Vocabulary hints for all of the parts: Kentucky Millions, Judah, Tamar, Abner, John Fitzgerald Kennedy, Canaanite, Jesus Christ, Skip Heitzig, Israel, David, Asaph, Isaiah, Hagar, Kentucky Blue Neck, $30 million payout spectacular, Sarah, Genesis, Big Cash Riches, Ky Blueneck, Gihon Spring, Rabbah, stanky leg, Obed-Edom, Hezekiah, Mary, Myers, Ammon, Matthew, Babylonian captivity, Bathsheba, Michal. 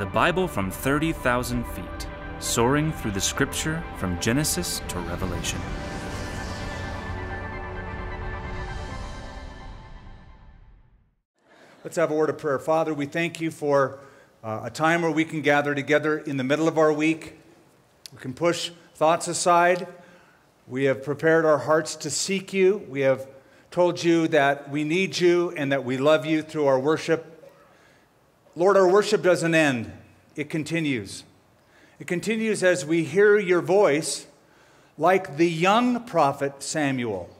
The Bible from 30,000 feet, soaring through the Scripture from Genesis to Revelation. Let's have a word of prayer. Father, we thank you for a time where we can gather together in the middle of our week. We can push thoughts aside. We have prepared our hearts to seek you. We have told you that we need you and that we love you through our worship. Lord, our worship doesn't end. It continues. It continues as we hear your voice, like the young prophet Samuel,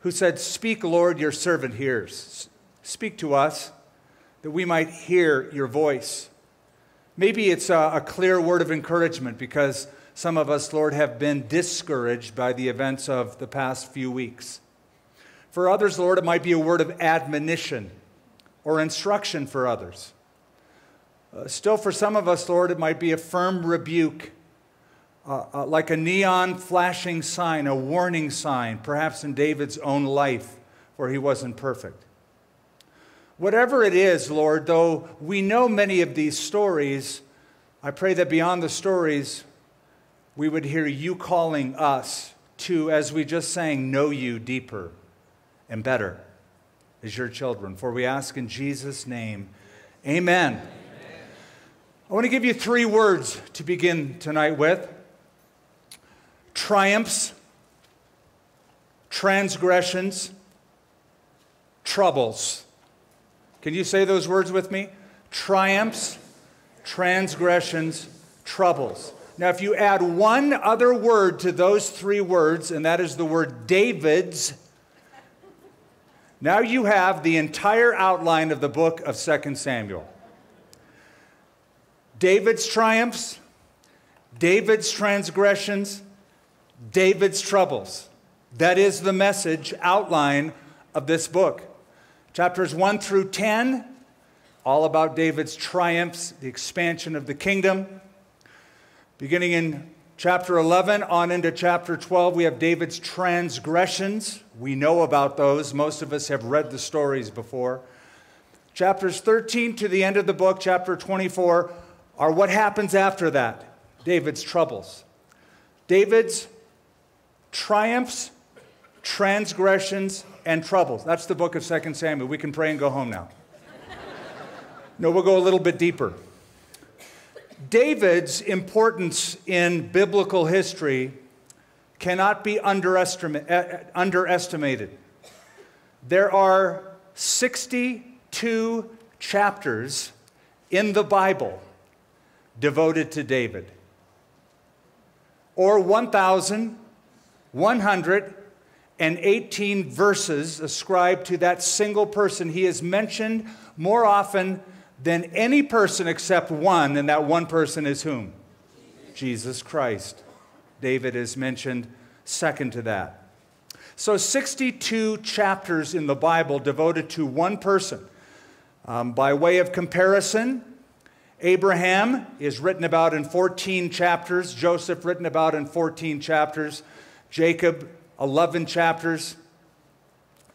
who said, "Speak, Lord, your servant hears. Speak to us that we might hear your voice." Maybe it's a clear word of encouragement, because some of us, Lord, have been discouraged by the events of the past few weeks. For others, Lord, it might be a word of admonition or instruction for others. Still, for some of us, Lord, it might be a firm rebuke, like a neon flashing sign, a warning sign, perhaps in David's own life, where he wasn't perfect. Whatever it is, Lord, though we know many of these stories, I pray that beyond the stories, we would hear you calling us to, as we just sang, know you deeper and better as your children. For we ask in Jesus' name, amen. Amen. I want to give you three words to begin tonight with: triumphs, transgressions, troubles. Can you say those words with me? Triumphs, transgressions, troubles. Now, if you add one other word to those three words, and that is the word David's, now you have the entire outline of the book of 2 Samuel. David's triumphs, David's transgressions, David's troubles. That is the message outline of this book. Chapters 1 through 10, all about David's triumphs, the expansion of the kingdom. Beginning in chapter 11 on into chapter 12, we have David's transgressions. We know about those. Most of us have read the stories before. Chapters 13 to the end of the book, chapter 24, are what happens after that, David's troubles. David's triumphs, transgressions, and troubles. That's the book of 2 Samuel. We can pray and go home now. No, we'll go a little bit deeper. David's importance in biblical history cannot be underestimated. There are 62 chapters in the Bible devoted to David, or 1,118 verses ascribed to that single person. He is mentioned more often than any person except one, and that one person is whom? Jesus Christ. David is mentioned second to that. So 62 chapters in the Bible devoted to one person. By way of comparison, Abraham is written about in 14 chapters, Joseph written about in 14 chapters, Jacob 11 chapters,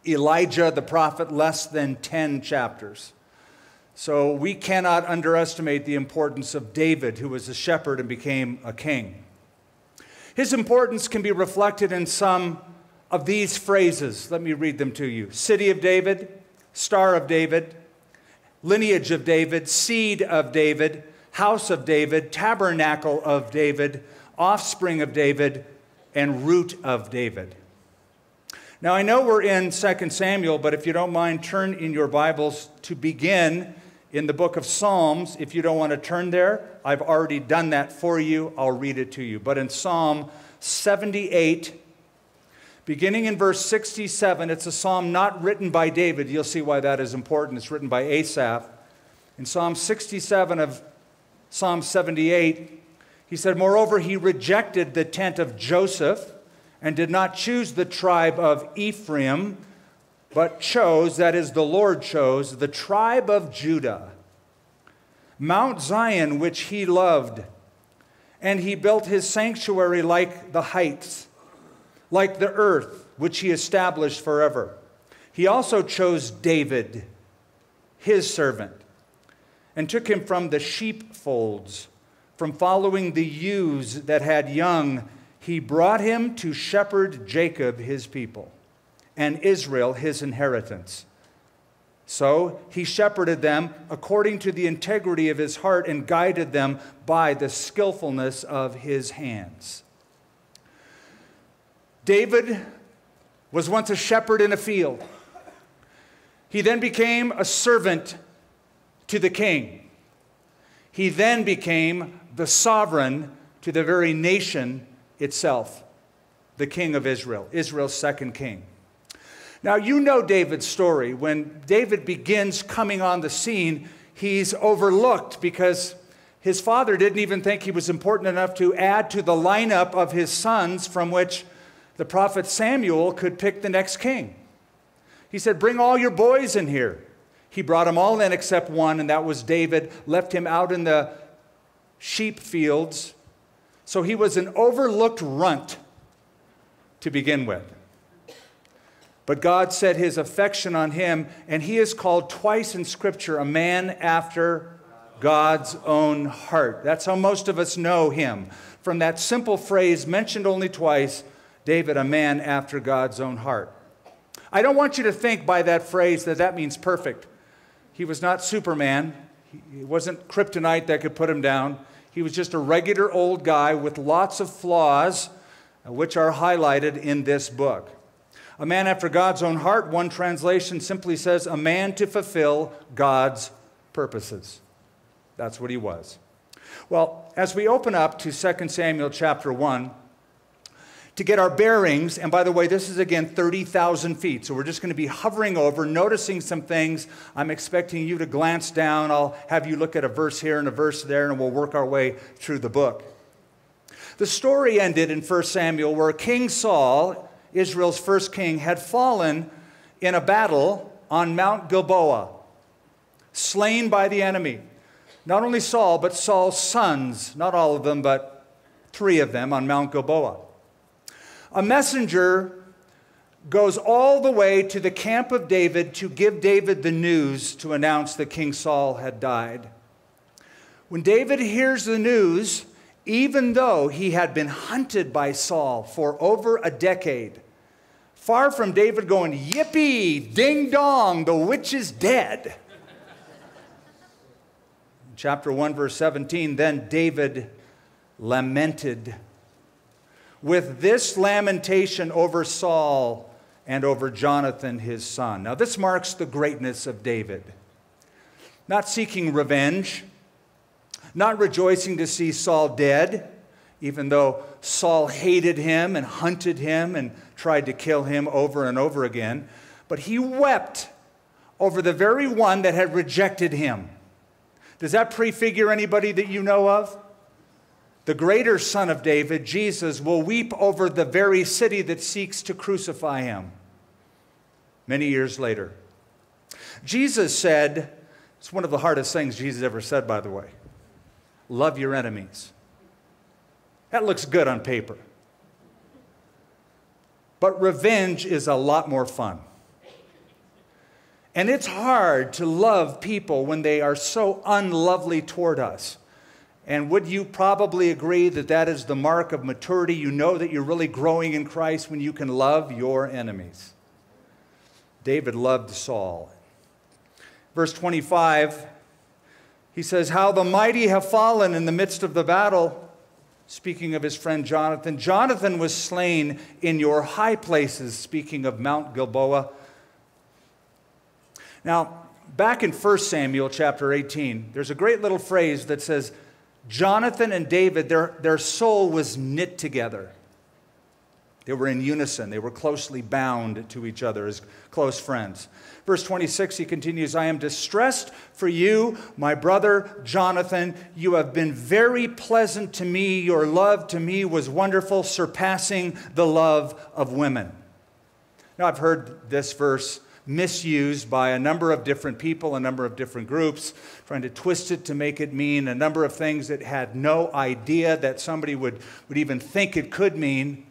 Elijah the prophet less than 10 chapters. So we cannot underestimate the importance of David, who was a shepherd and became a king. His importance can be reflected in some of these phrases. Let me read them to you. City of David, Star of David, Lineage of David, Seed of David, House of David, Tabernacle of David, Offspring of David, and Root of David. Now, I know we're in 2 Samuel, but if you don't mind, turn in your Bibles to begin in the book of Psalms. If you don't want to turn there, I've already done that for you. I'll read it to you. But in Psalm 78, beginning in verse 67, it's a psalm not written by David. You'll see why that is important. It's written by Asaph. In Psalm 67 of Psalm 78, he said, "Moreover, he rejected the tent of Joseph and did not choose the tribe of Ephraim, but chose," that is, the Lord chose, "the tribe of Judah, Mount Zion, which he loved. And he built his sanctuary like the heights, like the earth, which he established forever. He also chose David, his servant, and took him from the sheepfolds, from following the ewes that had young. He brought him to shepherd Jacob, his people, and Israel, his inheritance. So he shepherded them according to the integrity of his heart and guided them by the skillfulness of his hands. David was once a shepherd in a field. He then became a servant to the king. He then became the sovereign to the very nation itself, the king of Israel, Israel's second king. Now, you know David's story. When David begins coming on the scene, he's overlooked because his father didn't even think he was important enough to add to the lineup of his sons from which the prophet Samuel could pick the next king. He said, "Bring all your boys in here." He brought them all in except one, and that was David, left him out in the sheep fields. So he was an overlooked runt to begin with. But God set his affection on him, and he is called twice in Scripture a man after God's own heart. That's how most of us know him. From that simple phrase mentioned only twice, David, a man after God's own heart. I don't want you to think by that phrase that that means perfect. He was not Superman. He wasn't kryptonite that could put him down. He was just a regular old guy with lots of flaws, which are highlighted in this book. A man after God's own heart, one translation simply says, a man to fulfill God's purposes. That's what he was. Well, as we open up to 2 Samuel chapter 1, to get our bearings, and by the way, this is again 30,000 feet, so we're just going to be hovering over, noticing some things. I'm expecting you to glance down. I'll have you look at a verse here and a verse there, and we'll work our way through the book. The story ended in 1 Samuel where King Saul, Israel's first king, had fallen in a battle on Mount Gilboa, slain by the enemy. Not only Saul, but Saul's sons, not all of them, but three of them on Mount Gilboa. A messenger goes all the way to the camp of David to give David the news to announce that King Saul had died. When David hears the news, even though he had been hunted by Saul for over a decade, far from David going, "Yippee, ding dong, the witch is dead." Chapter 1, verse 17, then David lamented. With this lamentation over Saul and over Jonathan, his son. Now, this marks the greatness of David. Not seeking revenge, not rejoicing to see Saul dead, even though Saul hated him and hunted him and tried to kill him over and over again. But he wept over the very one that had rejected him. Does that prefigure anybody that you know of? The greater son of David, Jesus, will weep over the very city that seeks to crucify him many years later. Jesus said, it's one of the hardest things Jesus ever said, by the way, love your enemies. That looks good on paper. But revenge is a lot more fun. And it's hard to love people when they are so unlovely toward us. And would you probably agree that that is the mark of maturity? You know that you're really growing in Christ when you can love your enemies. David loved Saul. Verse 25, he says, how the mighty have fallen in the midst of the battle. Speaking of his friend Jonathan. Jonathan was slain in your high places. Speaking of Mount Gilboa. Now, back in 1 Samuel chapter 18, there's a great little phrase that says, Jonathan and David, their soul was knit together. They were in unison. They were closely bound to each other as close friends. Verse 26, he continues, I am distressed for you, my brother Jonathan. You have been very pleasant to me. Your love to me was wonderful, surpassing the love of women. Now, I've heard this verse misused by a number of different people, a number of different groups, trying to twist it to make it mean a number of things that had no idea that somebody would even think it could mean.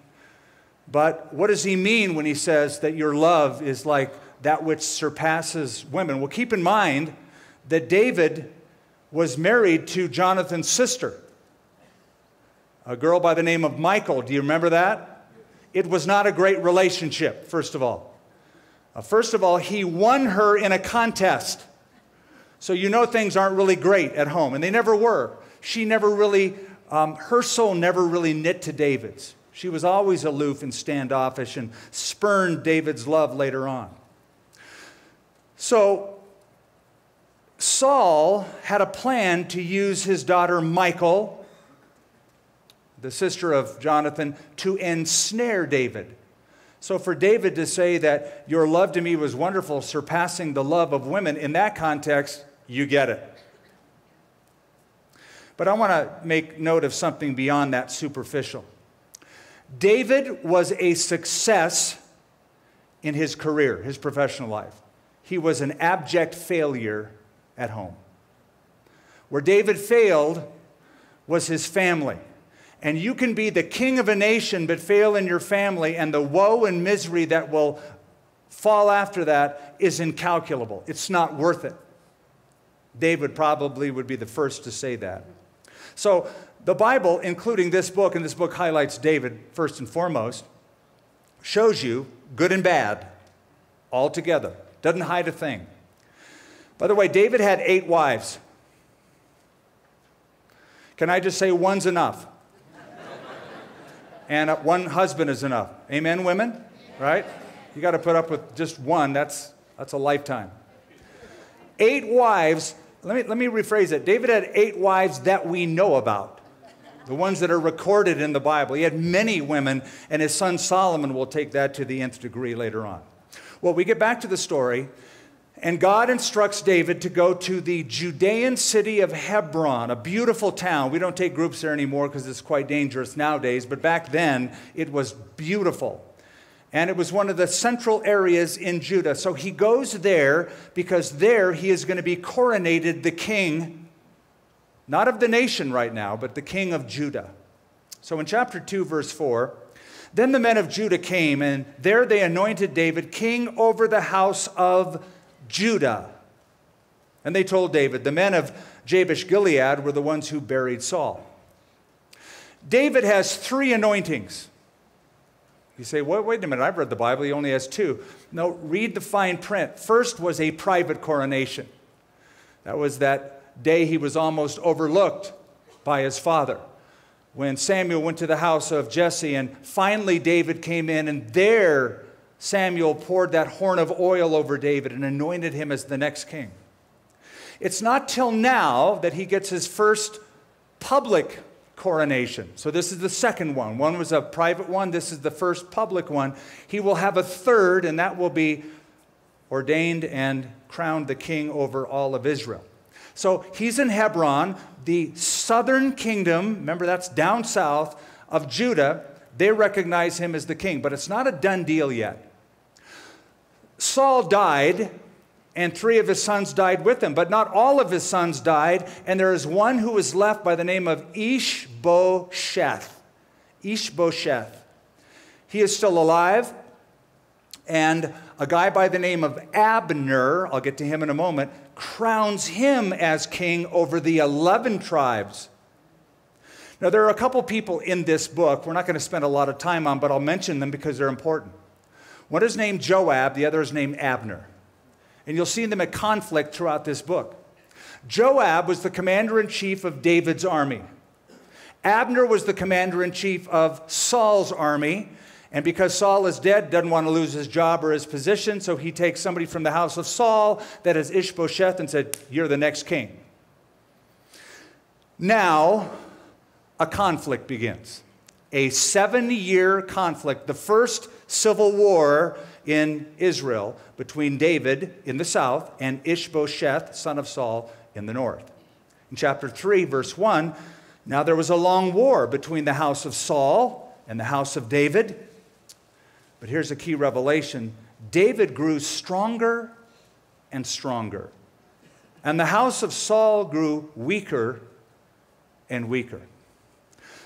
But what does he mean when he says that your love is like that which surpasses women? Well, keep in mind that David was married to Jonathan's sister, a girl by the name of Michal. Do you remember that? It was not a great relationship, first of all. He won her in a contest. So you know things aren't really great at home, and they never were. She never really, her soul never really knit to David's. She was always aloof and standoffish and spurned David's love later on. So Saul had a plan to use his daughter Michal, the sister of Jonathan, to ensnare David. So for David to say that your love to me was wonderful, surpassing the love of women, in that context, you get it. But I want to make note of something beyond that superficial. David was a success in his career, his professional life. He was an abject failure at home. Where David failed was his family. And you can be the king of a nation but fail in your family, and the woe and misery that will fall after that is incalculable. It's not worth it. David probably would be the first to say that. So the Bible, including this book, and this book highlights David first and foremost, shows you good and bad all together. Doesn't hide a thing. By the way, David had 8 wives. Can I just say one's enough? And one husband is enough. Amen, women? Right? You got to put up with just one. That's a lifetime. 8 wives. Let me rephrase it. David had 8 wives that we know about, the ones that are recorded in the Bible. He had many women, and his son Solomon will take that to the nth degree later on. Well, we get back to the story, and God instructs David to go to the Judean city of Hebron, a beautiful town. We don't take groups there anymore because it's quite dangerous nowadays, but back then it was beautiful. And it was one of the central areas in Judah. So he goes there because there he is going to be coronated the king, not of the nation right now, but the king of Judah. So in chapter 2, verse 4, then the men of Judah came, and there they anointed David king over the house of Judah. And they told David, the men of Jabesh-Gilead were the ones who buried Saul. David has 3 anointings. You say, well, wait a minute, I've read the Bible, he only has 2. No, read the fine print. First was a private coronation. That was that day he was almost overlooked by his father, when Samuel went to the house of Jesse, and finally David came in, and there Samuel poured that horn of oil over David and anointed him as the next king. It's not till now that he gets his first public coronation. So this is the second one. One was a private one. This is the first public one. He will have a third, and that will be ordained and crowned the king over all of Israel. So he's in Hebron, the southern kingdom. Remember, that's down south of Judah. They recognize him as the king, but it's not a done deal yet. Saul died, and 3 of his sons died with him, but not all of his sons died, and there is one who is left by the name of Ish-bosheth. Ish-bosheth. He is still alive, and a guy by the name of Abner, I'll get to him in a moment, crowns him as king over the 11 tribes. Now, there are a couple people in this book we're not going to spend a lot of time on, but I'll mention them because they're important. One is named Joab, the other is named Abner. And you'll see them at conflict throughout this book. Joab was the commander-in-chief of David's army. Abner was the commander-in-chief of Saul's army. And because Saul is dead, doesn't want to lose his job or his position, so he takes somebody from the house of Saul, that is Ish-bosheth, and said, you're the next king. Now, a conflict begins, a 7-year conflict, the first civil war in Israel between David in the south and Ish-bosheth, son of Saul, in the north. In chapter 3, verse 1, now there was a long war between the house of Saul and the house of David. But here's a key revelation. David grew stronger and stronger, and the house of Saul grew weaker and weaker.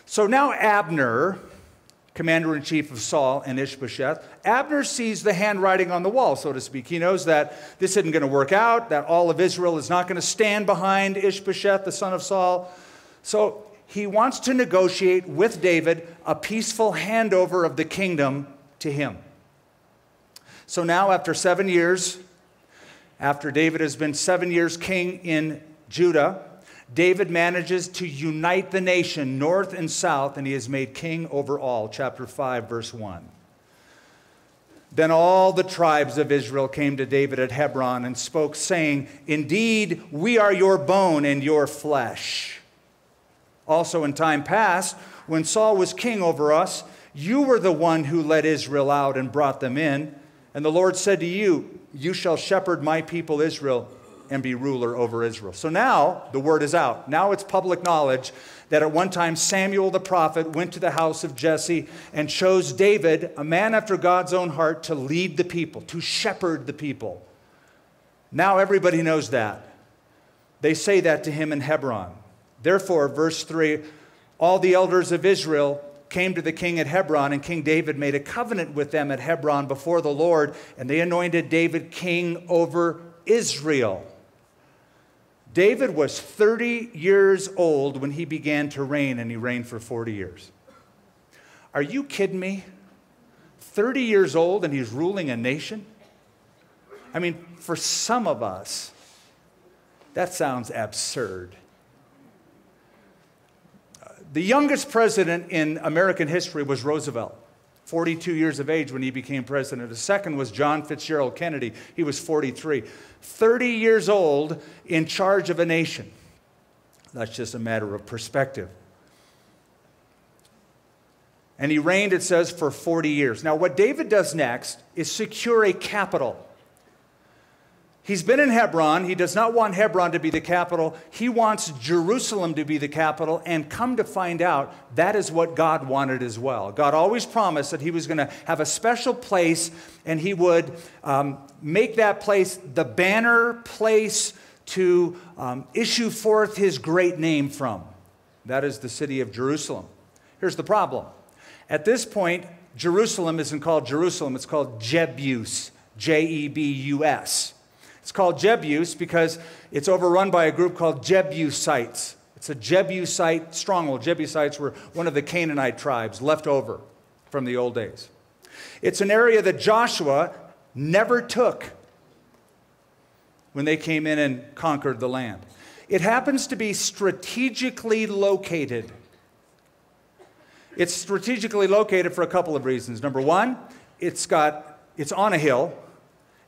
So now Abner commander-in-chief of Saul and Ish-bosheth, Abner sees the handwriting on the wall, so to speak. He knows that this isn't going to work out, that all of Israel is not going to stand behind Ish-bosheth, the son of Saul. So he wants to negotiate with David a peaceful handover of the kingdom to him. So now, after 7 years, after David has been 7 years king in Judah, David manages to unite the nation, north and south, and he is made king over all. Chapter 5, verse 1. Then all the tribes of Israel came to David at Hebron and spoke, saying, "Indeed, we are your bone and your flesh. Also in time past, when Saul was king over us, you were the one who led Israel out and brought them in. And the Lord said to you, 'You shall shepherd my people Israel and be ruler over Israel.'" So now the word is out. Now it's public knowledge that at one time Samuel the prophet went to the house of Jesse and chose David, a man after God's own heart, to lead the people, to shepherd the people. Now everybody knows that. They say that to him in Hebron. Therefore, verse 3, all the elders of Israel came to the king at Hebron, and King David made a covenant with them at Hebron before the Lord, and they anointed David king over Israel. David was 30 years old when he began to reign, and he reigned for 40 years. Are you kidding me? 30 years old and he's ruling a nation? I mean, for some of us, that sounds absurd. The youngest president in American history was Roosevelt, 42 years of age when he became president. The second was John Fitzgerald Kennedy. He was 43. 30 years old in charge of a nation. That's just a matter of perspective. And he reigned, it says, for 40 years. Now, what David does next is secure a capital. He's been in Hebron. He does not want Hebron to be the capital. He wants Jerusalem to be the capital, and come to find out, that is what God wanted as well. God always promised that he was going to have a special place, and he would make that place the banner place to issue forth his great name from. That is the city of Jerusalem. Here's the problem. At this point, Jerusalem isn't called Jerusalem. It's called Jebus, J-E-B-U-S. It's called Jebus because it's overrun by a group called Jebusites. It's a Jebusite stronghold. Jebusites were one of the Canaanite tribes left over from the old days. It's an area that Joshua never took when they came in and conquered the land. It happens to be strategically located. It's strategically located for a couple of reasons. Number one, it's on a hill.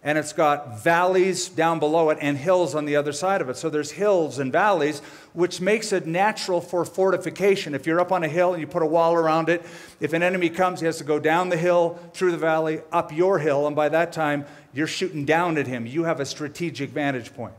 And it's got valleys down below it and hills on the other side of it. So there's hills and valleys, which makes it natural for fortification. If you're up on a hill and you put a wall around it, if an enemy comes, he has to go down the hill, through the valley, up your hill, and by that time, you're shooting down at him. You have a strategic vantage point.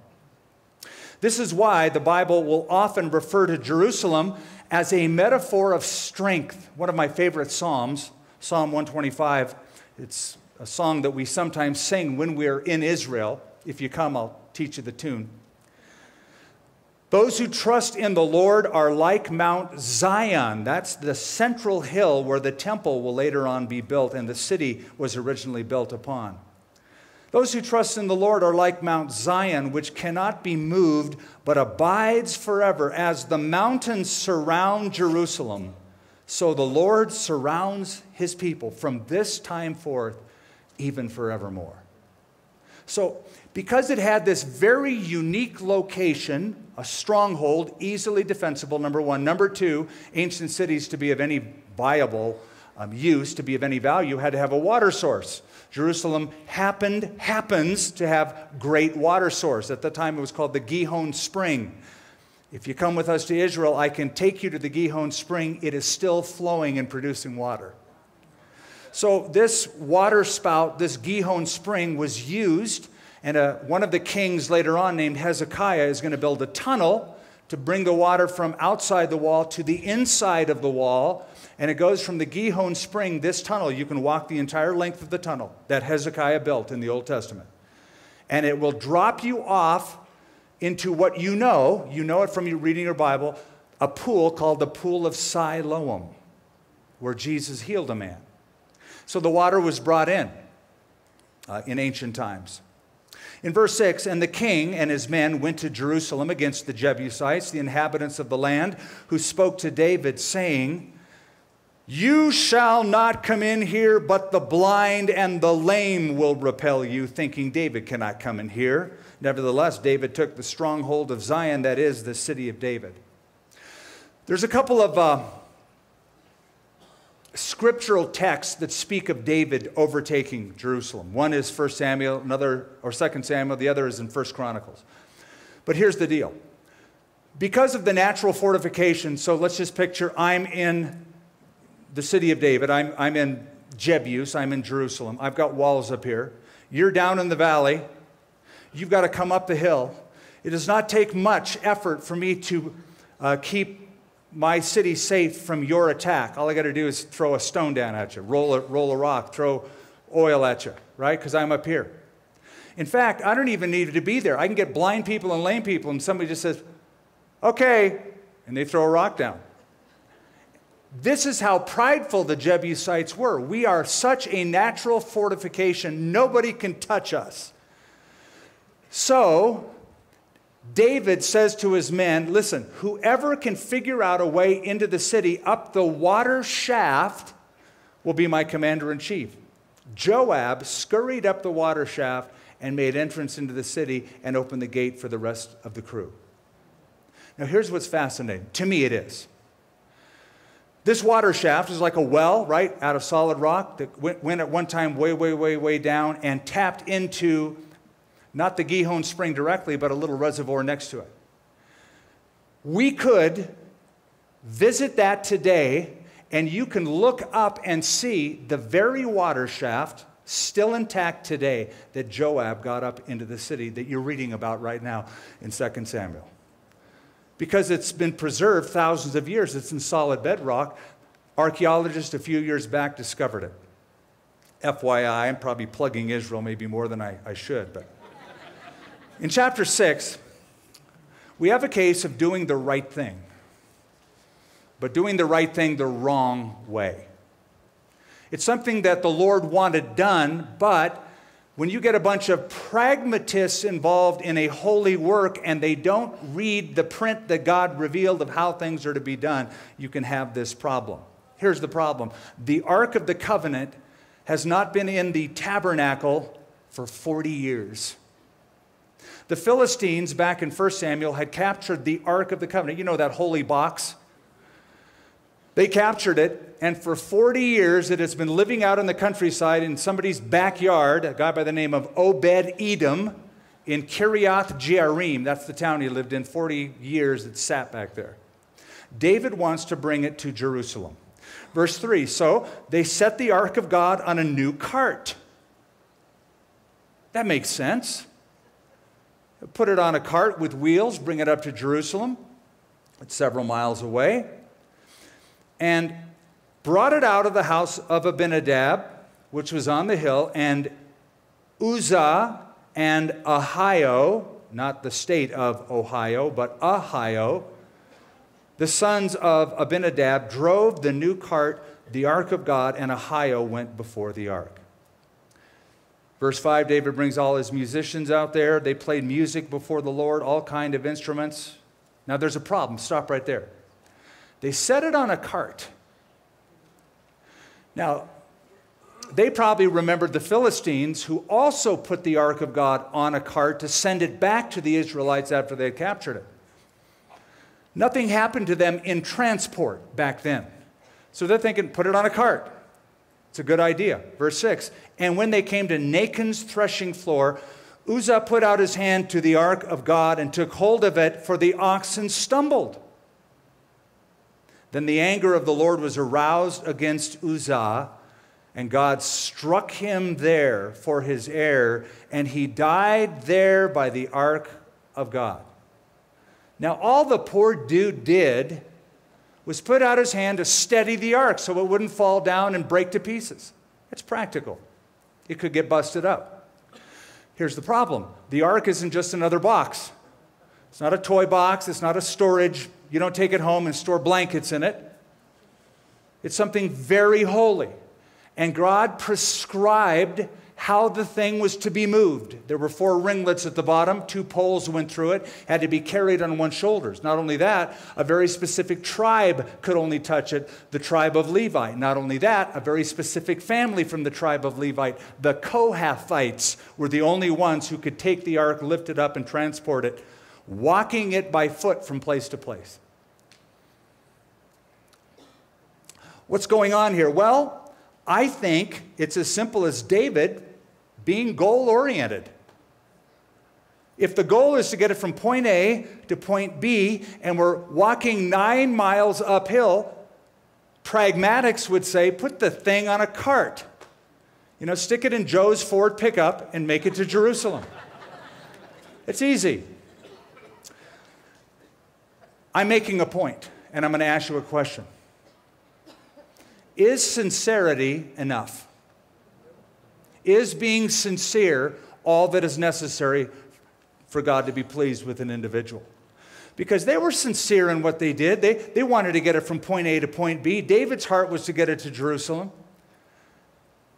This is why the Bible will often refer to Jerusalem as a metaphor of strength. One of my favorite Psalms, Psalm 125, it's a song that we sometimes sing when we're in Israel. If you come, I'll teach you the tune. Those who trust in the Lord are like Mount Zion. That's the central hill where the temple will later on be built and the city was originally built upon. Those who trust in the Lord are like Mount Zion, which cannot be moved but abides forever. As the mountains surround Jerusalem, so the Lord surrounds his people from this time forth, even forevermore. So, because it had this very unique location, a stronghold, easily defensible, number one. Number two, ancient cities, to be of any viable use, to be of any value, had to have a water source. Jerusalem happens to have great water source. At the time, it was called the Gihon Spring. If you come with us to Israel, I can take you to the Gihon Spring. It is still flowing and producing water. So this water spout, this Gihon Spring, was used, and one of the kings later on named Hezekiah is going to build a tunnel to bring the water from outside the wall to the inside of the wall, and it goes from the Gihon Spring, this tunnel. You can walk the entire length of the tunnel that Hezekiah built in the Old Testament, and it will drop you off into what you know it from reading your Bible, a pool called the Pool of Siloam. where Jesus healed a man. So the water was brought in ancient times. In verse 6, and the king and his men went to Jerusalem against the Jebusites, the inhabitants of the land, who spoke to David, saying, you shall not come in here, but the blind and the lame will repel you, thinking David cannot come in here. Nevertheless, David took the stronghold of Zion, that is, the city of David. There's a couple of scriptural texts that speak of David overtaking Jerusalem. One is 1 Samuel, another, or 2 Samuel, the other is in 1 Chronicles. But here's the deal. Because of the natural fortification, so let's just picture I'm in the city of David, I'm in Jebus, I'm in Jerusalem, I've got walls up here, you're down in the valley, you've got to come up the hill. It does not take much effort for me to keep my city safe from your attack. All I got to do is throw a stone down at you, roll a rock, throw oil at you, right? Because I'm up here. In fact, I don't even need to be there. I can get blind people and lame people, and somebody just says, okay, and they throw a rock down. This is how prideful the Jebusites were. We are such a natural fortification, nobody can touch us. So David says to his men, listen, whoever can figure out a way into the city up the water shaft will be my commander-in-chief. Joab scurried up the water shaft and made entrance into the city and opened the gate for the rest of the crew. Now, here's what's fascinating. To me, it is. This water shaft is like a well, right, out of solid rock that went at one time way, way, way, way down and tapped into not the Gihon Spring directly, but a little reservoir next to it. We could visit that today, and you can look up and see the very water shaft still intact today that Joab got up into the city that you're reading about right now in 2 Samuel. Because it's been preserved thousands of years, it's in solid bedrock. Archaeologists a few years back discovered it. FYI, I'm probably plugging Israel maybe more than I should, but in chapter 6, we have a case of doing the right thing, but doing the right thing the wrong way. It's something that the Lord wanted done, but when you get a bunch of pragmatists involved in a holy work and they don't read the print that God revealed of how things are to be done, you can have this problem. Here's the problem. The Ark of the Covenant has not been in the tabernacle for 40 years. The Philistines, back in 1 Samuel, had captured the Ark of the Covenant. You know, that holy box. They captured it, and for 40 years it has been living out in the countryside in somebody's backyard, a guy by the name of Obed-Edom in Kiriath Jearim. That's the town he lived in. 40 years it sat back there. David wants to bring it to Jerusalem. Verse 3, so they set the Ark of God on a new cart. That makes sense. Put it on a cart with wheels, bring it up to Jerusalem. It's several miles away. And brought it out of the house of Abinadab, which was on the hill, and Uzzah and Ahio, not the state of Ohio, but Ahio, the sons of Abinadab, drove the new cart, the Ark of God, and Ahio went before the Ark. Verse 5, David brings all his musicians out there. They played music before the Lord, all kind of instruments. Now there's a problem. Stop right there. They set it on a cart. Now, they probably remembered the Philistines who also put the Ark of God on a cart to send it back to the Israelites after they had captured it. Nothing happened to them in transport back then. So they're thinking, put it on a cart. It's a good idea. Verse 6, and when they came to Nacon's threshing floor, Uzzah put out his hand to the Ark of God and took hold of it, for the oxen stumbled. Then the anger of the Lord was aroused against Uzzah, and God struck him there for his error, and he died there by the Ark of God. Now all the poor dude did was put out his hand to steady the ark so it wouldn't fall down and break to pieces. It's practical. It could get busted up. Here's the problem. The ark isn't just another box. It's not a toy box. It's not a storage. You don't take it home and store blankets in it. It's something very holy. And God prescribed how the thing was to be moved. There were four ringlets at the bottom. Two poles went through it. Had to be carried on one's shoulders. Not only that, a very specific tribe could only touch it, the tribe of Levi. Not only that, a very specific family from the tribe of Levi, the Kohathites, were the only ones who could take the ark, lift it up, and transport it, walking it by foot from place to place. What's going on here? Well, I think it's as simple as David being goal-oriented. If the goal is to get it from point A to point B, and we're walking 9 miles uphill, pragmatics would say, put the thing on a cart. You know, stick it in Joe's Ford pickup and make it to Jerusalem. It's easy. I'm making a point, and I'm going to ask you a question. Is sincerity enough? Is being sincere all that is necessary for God to be pleased with an individual? Because they were sincere in what they did. They wanted to get it from point A to point B. David's heart was to get it to Jerusalem.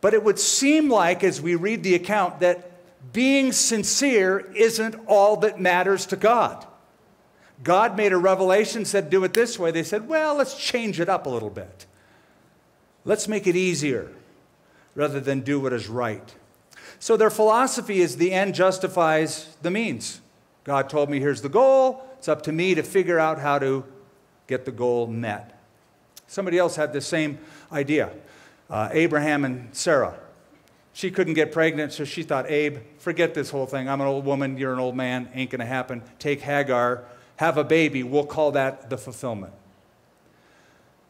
But it would seem like, as we read the account, that being sincere isn't all that matters to God. God made a revelation, said, do it this way. They said, well, let's change it up a little bit. Let's make it easier rather than do what is right. So their philosophy is the end justifies the means. God told me here's the goal. It's up to me to figure out how to get the goal met. Somebody else had the same idea. Abraham and Sarah. She couldn't get pregnant, so she thought, Abe, forget this whole thing. I'm an old woman. You're an old man. Ain't going to happen. Take Hagar. Have a baby. We'll call that the fulfillment.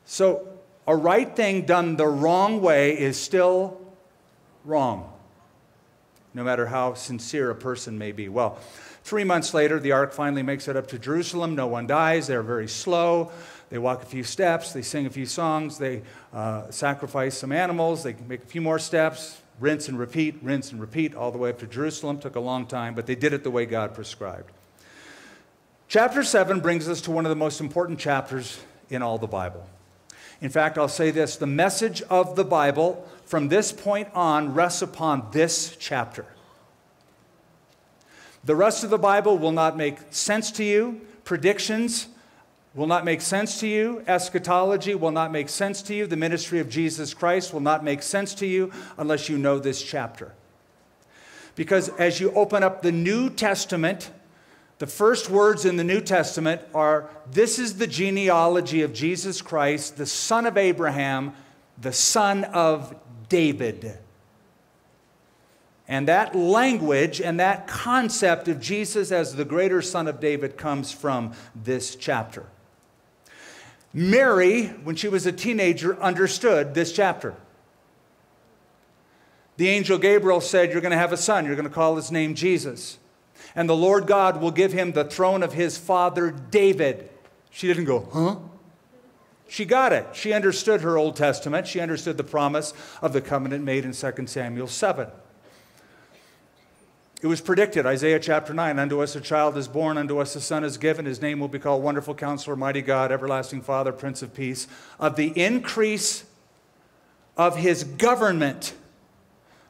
So a right thing done the wrong way is still wrong, no matter how sincere a person may be. Well, 3 months later, the ark finally makes it up to Jerusalem. No one dies. They're very slow. They walk a few steps. They sing a few songs. They sacrifice some animals. They make a few more steps. Rinse and repeat, all the way up to Jerusalem. Took a long time, but they did it the way God prescribed. Chapter 7 brings us to one of the most important chapters in all the Bible. In fact, I'll say this, the message of the Bible from this point on rests upon this chapter. The rest of the Bible will not make sense to you. Predictions will not make sense to you. Eschatology will not make sense to you. The ministry of Jesus Christ will not make sense to you unless you know this chapter. Because as you open up the New Testament, the first words in the New Testament are, this is the genealogy of Jesus Christ, the son of Abraham, the son of David. And that language and that concept of Jesus as the greater son of David comes from this chapter. Mary, when she was a teenager, understood this chapter. The angel Gabriel said, you're going to have a son. You're going to call his name Jesus. And the Lord God will give him the throne of his father David. She didn't go, huh? She got it. She understood her Old Testament. She understood the promise of the covenant made in 2 Samuel 7. It was predicted, Isaiah chapter 9, unto us a child is born, unto us a son is given. His name will be called Wonderful Counselor, Mighty God, Everlasting Father, Prince of Peace. Of the increase of his government,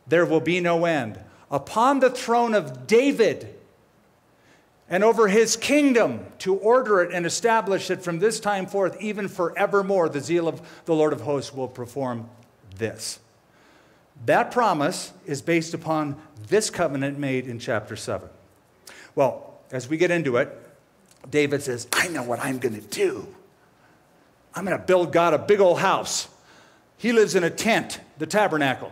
there will be no end. Upon the throne of David, and over his kingdom to order it and establish it from this time forth, even forevermore, the zeal of the Lord of hosts will perform this. That promise is based upon this covenant made in chapter 7. Well, as we get into it, David says, I know what I'm going to do. I'm going to build God a big old house. He lives in a tent, the tabernacle.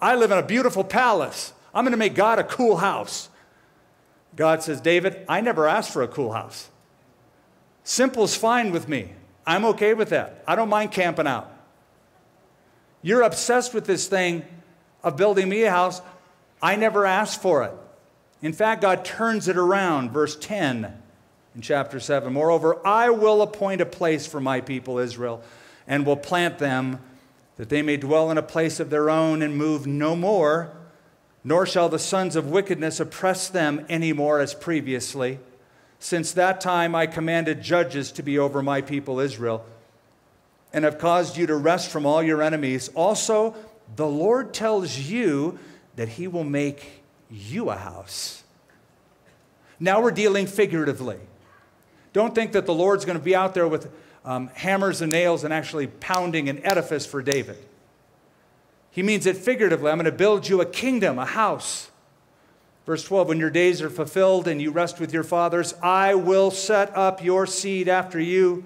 I live in a beautiful palace. I'm going to make God a cool house. God says, David, I never asked for a cool house. Simple's fine with me. I'm okay with that. I don't mind camping out. You're obsessed with this thing of building me a house. I never asked for it. In fact, God turns it around, verse 10 in chapter 7. Moreover, I will appoint a place for my people Israel and will plant them that they may dwell in a place of their own and move no more. Nor shall the sons of wickedness oppress them any more as previously. Since that time I commanded judges to be over my people Israel. and have caused you to rest from all your enemies. Also, the Lord tells you that he will make you a house. Now we're dealing figuratively. Don't think that the Lord's going to be out there with hammers and nails and actually pounding an edifice for David. He means it figuratively. I'm going to build you a kingdom, a house. Verse 12, when your days are fulfilled and you rest with your fathers, I will set up your seed after you,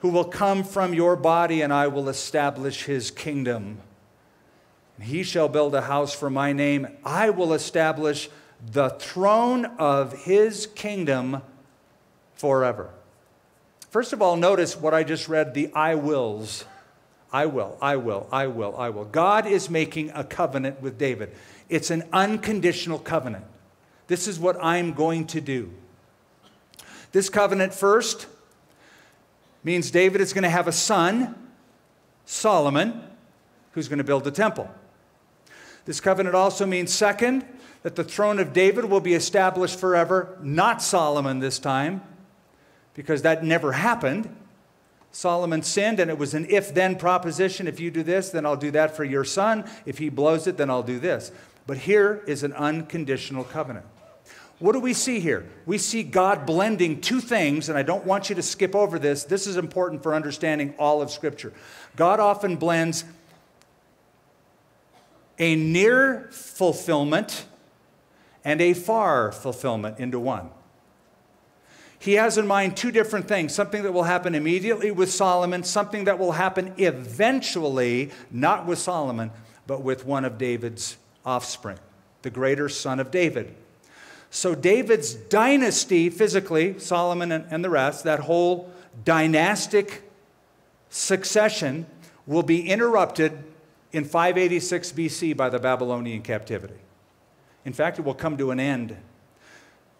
who will come from your body, and I will establish his kingdom. He shall build a house for my name. I will establish the throne of his kingdom forever. First of all, notice what I just read, the I wills. I will, I will, I will, I will. God is making a covenant with David. It's an unconditional covenant. This is what I'm going to do. This covenant first means David is going to have a son, Solomon, who's going to build the temple. This covenant also means, second, that the throne of David will be established forever, not Solomon this time, because that never happened. Solomon sinned, and it was an if-then proposition. If you do this, then I'll do that for your son. If he blows it, then I'll do this. But here is an unconditional covenant. What do we see here? We see God blending two things, and I don't want you to skip over this. This is important for understanding all of Scripture. God often blends a near fulfillment and a far fulfillment into one. He has in mind two different things, something that will happen immediately with Solomon, something that will happen eventually, not with Solomon, but with one of David's offspring, the greater son of David. So David's dynasty, physically, Solomon and the rest, that whole dynastic succession will be interrupted in 586 BC by the Babylonian captivity. In fact, it will come to an end.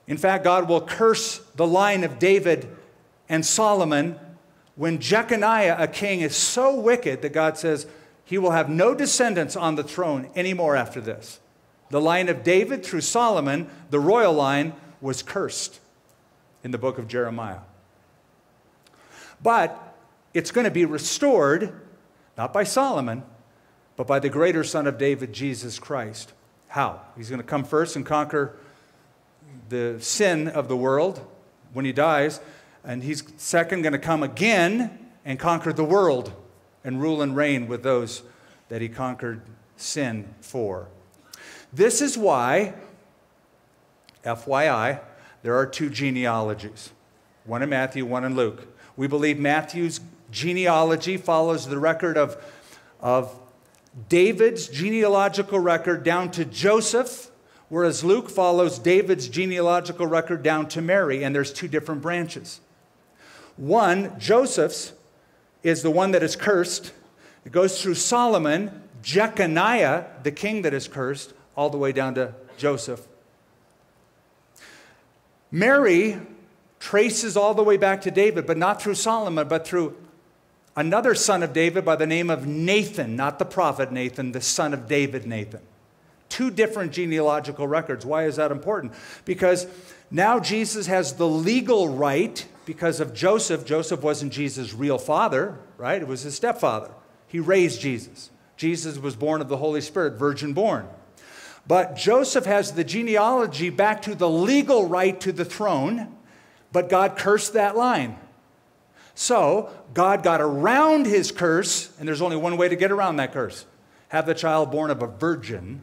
In fact, God will curse the line of David and Solomon when Jeconiah, a king, is so wicked that God says he will have no descendants on the throne anymore after this. The line of David through Solomon, the royal line, was cursed in the book of Jeremiah. But it's going to be restored, not by Solomon, but by the greater son of David, Jesus Christ. How? He's going to come first and conquer the sin of the world when he dies, and he's second going to come again and conquer the world and rule and reign with those that he conquered sin for. This is why, FYI, there are two genealogies, one in Matthew, one in Luke. We believe Matthew's genealogy follows the record of David's genealogical record down to Joseph, whereas Luke follows David's genealogical record down to Mary, and there's two different branches. One, Joseph's, is the one that is cursed. It goes through Solomon, Jeconiah, the king that is cursed, all the way down to Joseph. Mary traces all the way back to David, but not through Solomon, but through another son of David by the name of Nathan, not the prophet Nathan, the son of David Nathan. Two different genealogical records. Why is that important? Because now Jesus has the legal right because of Joseph. Joseph wasn't Jesus' real father, right? It was his stepfather. He raised Jesus. Jesus was born of the Holy Spirit, virgin born. But Joseph has the genealogy back to the legal right to the throne, but God cursed that line. So God got around his curse, and there's only one way to get around that curse. Have the child born of a virgin,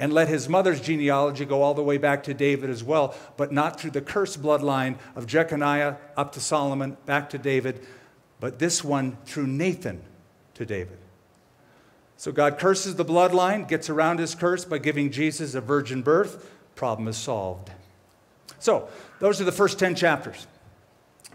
and let his mother's genealogy go all the way back to David as well, but not through the cursed bloodline of Jeconiah up to Solomon, back to David, but this one through Nathan to David. So God curses the bloodline, gets around his curse by giving Jesus a virgin birth. Problem is solved. So those are the first 10 chapters.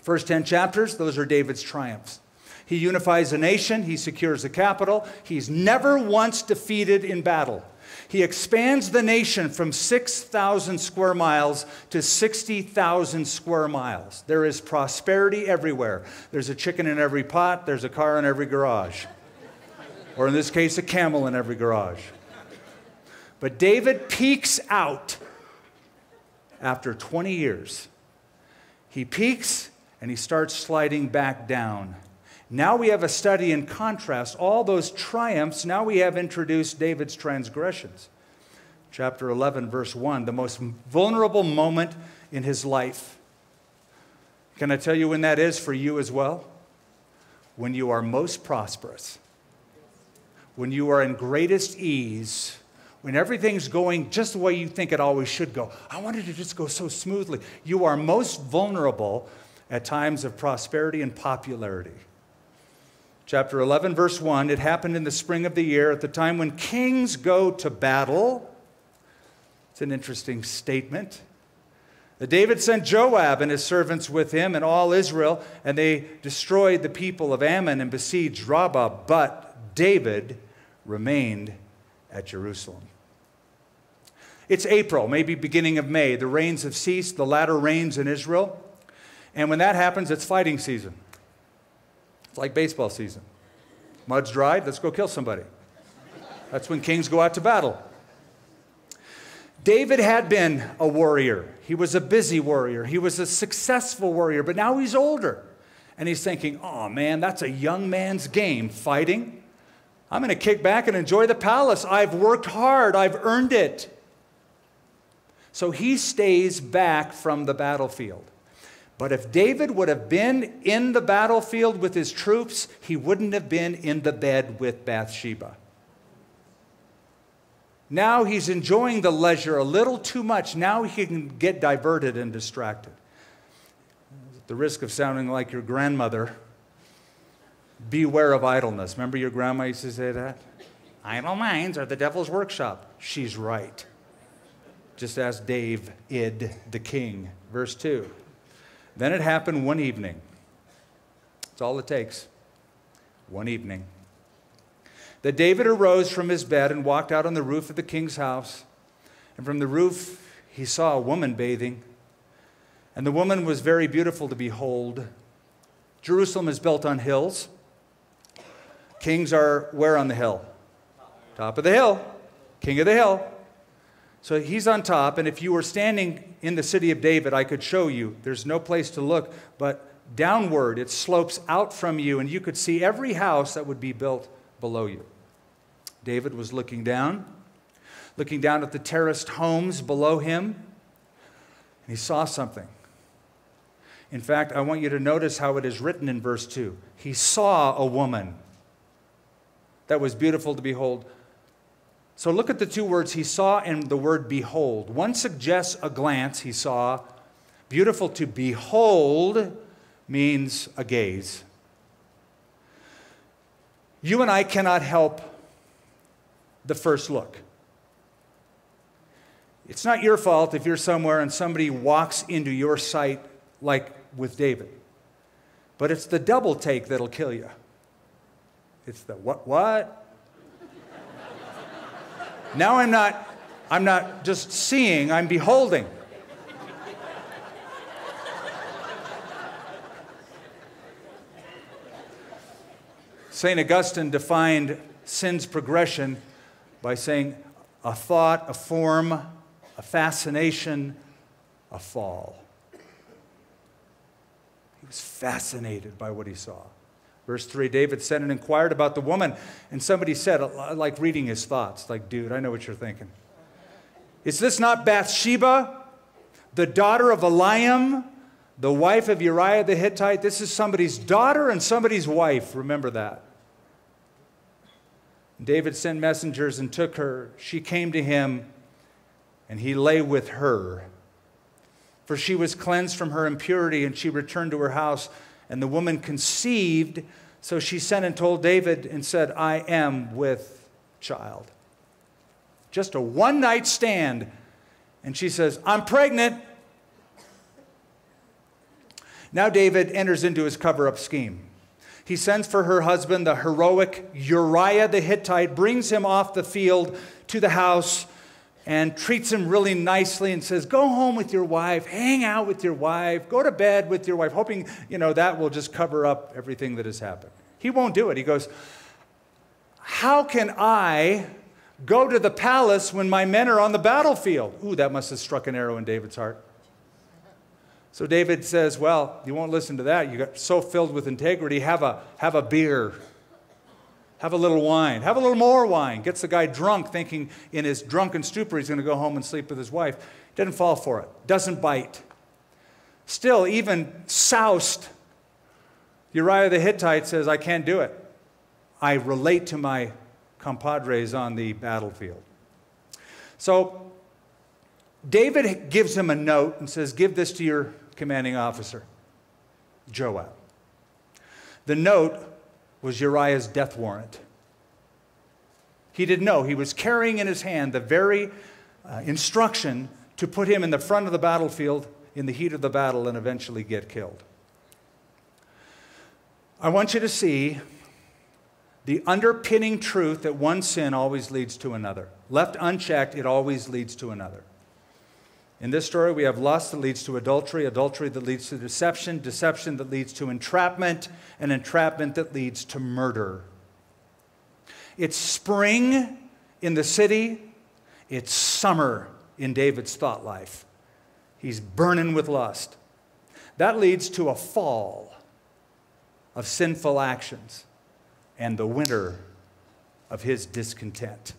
First 10 chapters, those are David's triumphs. He unifies a nation. He secures a capital. He's never once defeated in battle. He expands the nation from 6,000 square miles to 60,000 square miles. There is prosperity everywhere. There's a chicken in every pot. There's a car in every garage. Or in this case, a camel in every garage. But David peaks out after 20 years. He peaks and he starts sliding back down. Now we have a study in contrast. All those triumphs, now we have introduced David's transgressions. Chapter 11, verse 1, the most vulnerable moment in his life. Can I tell you when that is for you as well? When you are most prosperous, when you are in greatest ease, when everything's going just the way you think it always should go. I wanted to just go so smoothly. You are most vulnerable at times of prosperity and popularity. Chapter 11, verse 1, it happened in the spring of the year at the time when kings go to battle. It's an interesting statement. David sent Joab and his servants with him and all Israel, and they destroyed the people of Ammon and besieged Rabbah, but David remained at Jerusalem. It's April, maybe beginning of May. The rains have ceased, the latter rains in Israel. And when that happens, it's fighting season. It's like baseball season. Mud's dried, let's go kill somebody. That's when kings go out to battle. David had been a warrior. He was a busy warrior. He was a successful warrior, but now he's older. And he's thinking, oh man, that's a young man's game, fighting. I'm going to kick back and enjoy the palace. I've worked hard. I've earned it. So he stays back from the battlefield. But if David would have been in the battlefield with his troops, he wouldn't have been in the bed with Bathsheba. Now he's enjoying the leisure a little too much. Now he can get diverted and distracted. At the risk of sounding like your grandmother, beware of idleness. Remember your grandma used to say that? Idle minds are the devil's workshop. She's right. Just ask David, the king. Verse 2. Then it happened one evening. That's all it takes. One evening. That David arose from his bed and walked out on the roof of the king's house. And from the roof he saw a woman bathing. And the woman was very beautiful to behold. Jerusalem is built on hills. Kings are where on the hill? Top of the hill. King of the hill. So he's on top, and if you were standing in the city of David, I could show you. There's no place to look, but downward it slopes out from you, and you could see every house that would be built below you. David was looking down at the terraced homes below him, and he saw something. In fact, I want you to notice how it is written in verse 2. He saw a woman that was beautiful to behold. So look at the two words he saw and the word behold. One suggests a glance he saw. Beautiful to behold means a gaze. You and I cannot help the first look. It's not your fault if you're somewhere and somebody walks into your sight like with David. But it's the double take that'll kill you. It's the what? Now I'm not just seeing, I'm beholding. St. Augustine defined sin's progression by saying a thought, a form, a fascination, a fall. He was fascinated by what he saw. Verse 3, David sent and inquired about the woman, and somebody said, like reading his thoughts, like, dude, I know what you're thinking. Is this not Bathsheba, the daughter of Eliam, the wife of Uriah the Hittite? This is somebody's daughter and somebody's wife. Remember that. David sent messengers and took her. She came to him, and he lay with her. For she was cleansed from her impurity, and she returned to her house. And the woman conceived, so she sent and told David and said, I am with child. Just a one-night stand. And she says, I'm pregnant. Now David enters into his cover-up scheme. He sends for her husband, the heroic Uriah the Hittite, brings him off the field to the house and treats him really nicely and says, go home with your wife, hang out with your wife, go to bed with your wife, hoping, you know, that will just cover up everything that has happened. He won't do it. He goes, how can I go to the palace when my men are on the battlefield? Ooh, that must have struck an arrow in David's heart. So David says, well, you won't listen to that. You got so filled with integrity. Have a beer. Have a little wine. Have a little more wine. Gets the guy drunk, thinking in his drunken stupor he's going to go home and sleep with his wife. Didn't fall for it. Doesn't bite. Still, even soused, Uriah the Hittite says, I can't do it. I relate to my compadres on the battlefield. So David gives him a note and says, give this to your commanding officer, Joab. The note was Uriah's death warrant. He didn't know. He was carrying in his hand the very instruction to put him in the front of the battlefield in the heat of the battle and eventually get killed. I want you to see the underpinning truth that one sin always leads to another. Left unchecked, it always leads to another. In this story, we have lust that leads to adultery, adultery that leads to deception, deception that leads to entrapment, and entrapment that leads to murder. It's spring in the city. It's summer in David's thought life. He's burning with lust. That leads to a fall of sinful actions and the winter of his discontent.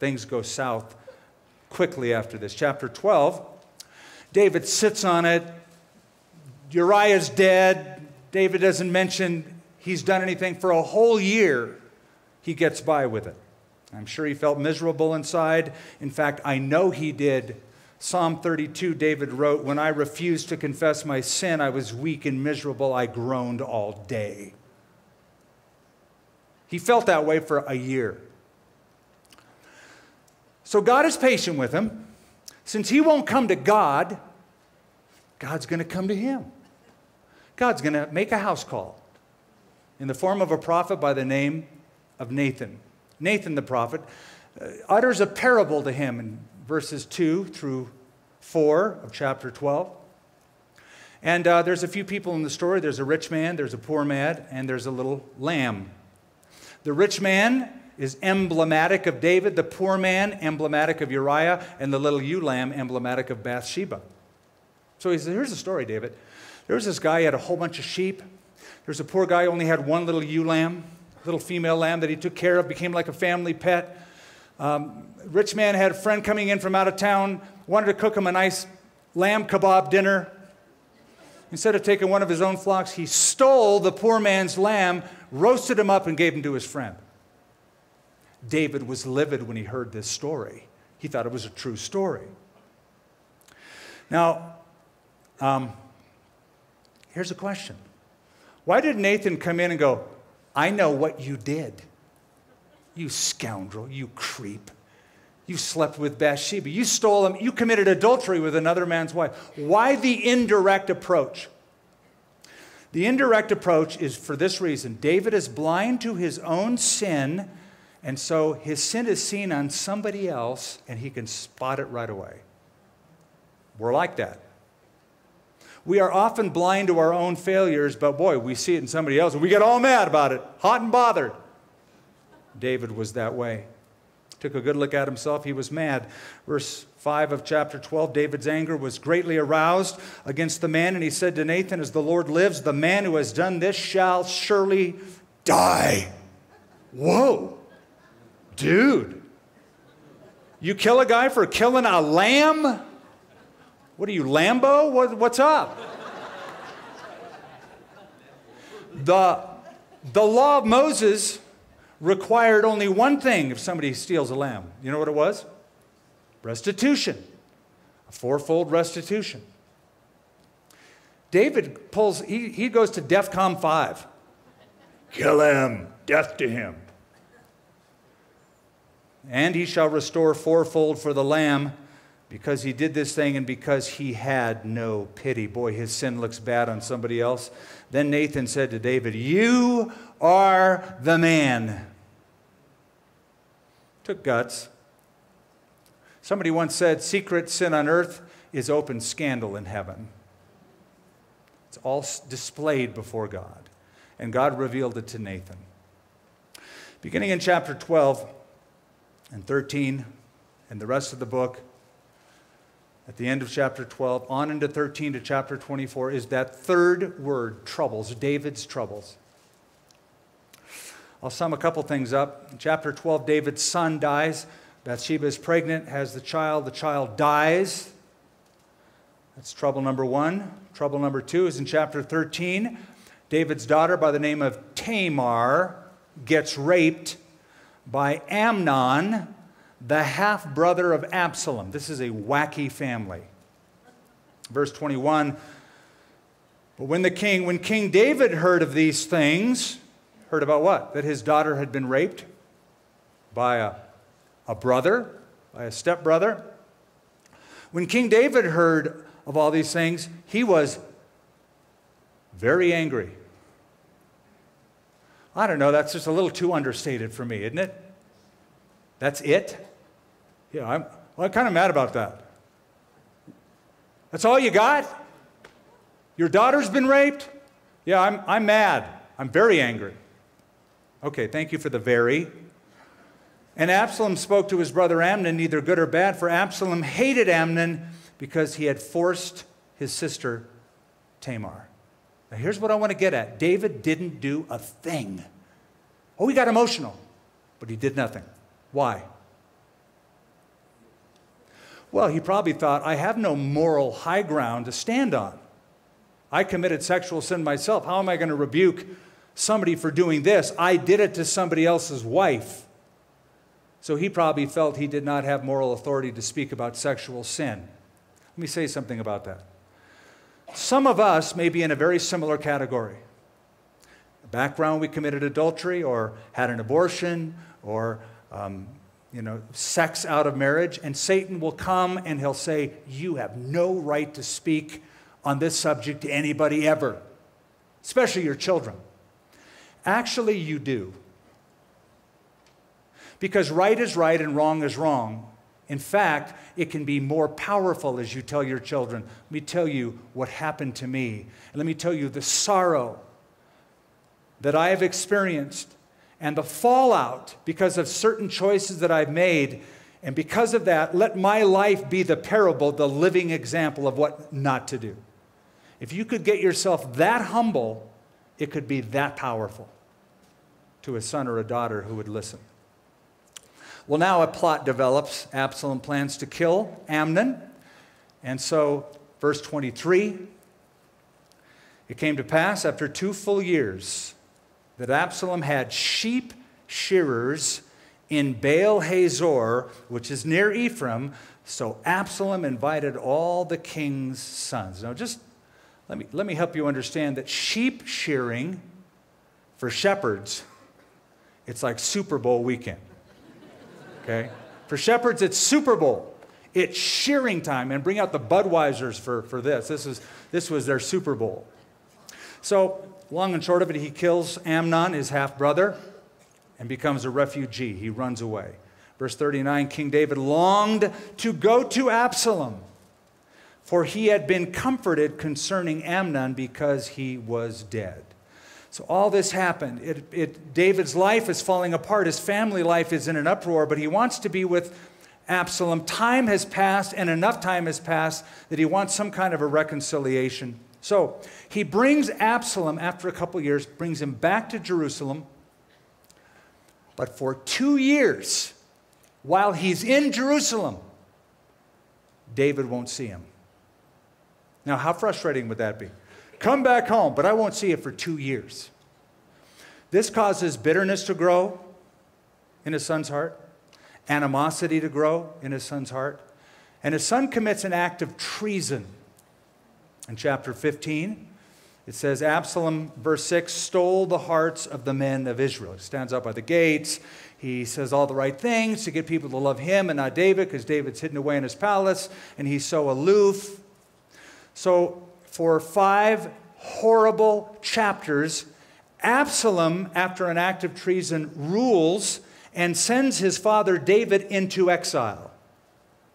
Things go south quickly after this. Chapter 12, David sits on it. Uriah's dead. David doesn't mention he's done anything for a whole year. He gets by with it. I'm sure he felt miserable inside. In fact, I know he did. Psalm 32, David wrote, when I refused to confess my sin, I was weak and miserable. I groaned all day. He felt that way for a year. So God is patient with him. Since he won't come to God, God's going to come to him. God's going to make a house call in the form of a prophet by the name of Nathan. Nathan the prophet utters a parable to him in verses 2 through 4 of chapter 12. And there's a few people in the story. There's a rich man, there's a poor man, and there's a little lamb. The rich man is emblematic of David, the poor man emblematic of Uriah, and the little ewe lamb emblematic of Bathsheba. So he says, here's the story, David. There was this guy, he had a whole bunch of sheep. There's a poor guy who only had one little ewe lamb, little female lamb that he took care of, became like a family pet. Rich man had a friend coming in from out of town, wanted to cook him a nice lamb kebab dinner. Instead of taking one of his own flocks, he stole the poor man's lamb, roasted him up, and gave him to his friend. David was livid when he heard this story. He thought it was a true story. Now, here's a question. Why did Nathan come in and go, I know what you did. You scoundrel, you creep. You slept with Bathsheba. You stole him. You committed adultery with another man's wife. Why the indirect approach? The indirect approach is for this reason. David is blind to his own sin, and so his sin is seen on somebody else, and he can spot it right away. We're like that. We are often blind to our own failures, but boy, we see it in somebody else, and we get all mad about it, hot and bothered. David was that way. Took a good look at himself. He was mad. Verse 5 of chapter 12, David's anger was greatly aroused against the man, and he said to Nathan, as the Lord lives, the man who has done this shall surely die. Whoa. Dude, you kill a guy for killing a lamb? What are you, Lambo? What's up? The law of Moses required only one thing if somebody steals a lamb. You know what it was? Restitution. A fourfold restitution. David pulls, he goes to DEFCON 5. Kill him. Death to him. And he shall restore fourfold for the lamb because he did this thing and because he had no pity. Boy, his sin looks bad on somebody else. Then Nathan said to David, you are the man. Took guts. Somebody once said, secret sin on earth is open scandal in heaven. It's all displayed before God. And God revealed it to Nathan. Beginning in chapter 12, and 13, and the rest of the book, at the end of chapter 12, on into 13 to chapter 24, is that third word, troubles, David's troubles. I'll sum a couple things up. In chapter 12, David's son dies. Bathsheba is pregnant, has the child. The child dies. That's trouble number one. Trouble number two is in chapter 13. David's daughter by the name of Tamar gets raped by Amnon, the half-brother of Absalom. This is a wacky family. Verse 21, but when King David heard of these things, heard about what? That his daughter had been raped by a brother, by a stepbrother. When King David heard of all these things, he was very angry. I don't know, that's just a little too understated for me, isn't it? That's it? Yeah, I'm kind of mad about that. That's all you got? Your daughter's been raped? Yeah, I'm mad. I'm very angry. Okay, thank you for the very. And Absalom spoke to his brother Amnon, neither good or bad, for Absalom hated Amnon because he had forced his sister Tamar. Now here's what I want to get at. David didn't do a thing. Oh, he got emotional, but he did nothing. Why? Well, he probably thought, I have no moral high ground to stand on. I committed sexual sin myself. How am I going to rebuke somebody for doing this? I did it to somebody else's wife. So he probably felt he did not have moral authority to speak about sexual sin. Let me say something about that. Some of us may be in a very similar category. Background, we committed adultery or had an abortion or sex out of marriage, and Satan will come and he'll say, you have no right to speak on this subject to anybody ever, especially your children. Actually, you do. Because right is right and wrong is wrong. In fact, it can be more powerful as you tell your children, let me tell you what happened to me. And let me tell you the sorrow that I have experienced and the fallout because of certain choices that I've made. And because of that, let my life be the parable, the living example of what not to do. If you could get yourself that humble, it could be that powerful to a son or a daughter who would listen. Well, now a plot develops. Absalom plans to kill Amnon. And so, verse 23, it came to pass after 2 full years that Absalom had sheep shearers in Baal Hazor, which is near Ephraim. So Absalom invited all the king's sons. Now, just let me help you understand that sheep shearing for shepherds, it's like Super Bowl weekend. Okay? For shepherds, it's Super Bowl. It's shearing time. And bring out the Budweisers for this. This was their Super Bowl. So, long and short of it, he kills Amnon, his half-brother, and becomes a refugee. He runs away. Verse 39, King David longed to go to Absalom, for he had been comforted concerning Amnon because he was dead. So all this happened. David's life is falling apart. His family life is in an uproar, but he wants to be with Absalom. Time has passed, and enough time has passed that he wants some kind of a reconciliation. So he brings Absalom, after a couple years, brings him back to Jerusalem. But for 2 years, while he's in Jerusalem, David won't see him. Now, how frustrating would that be? Come back home, but I won't see it for 2 years. This causes bitterness to grow in his son's heart, animosity to grow in his son's heart, and his son commits an act of treason. In chapter 15, it says, Absalom, verse 6, stole the hearts of the men of Israel. He stands out by the gates. He says all the right things to get people to love him and not David, because David's hidden away in his palace, and he's so aloof. So, for 5 horrible chapters, Absalom, after an act of treason, rules and sends his father David into exile.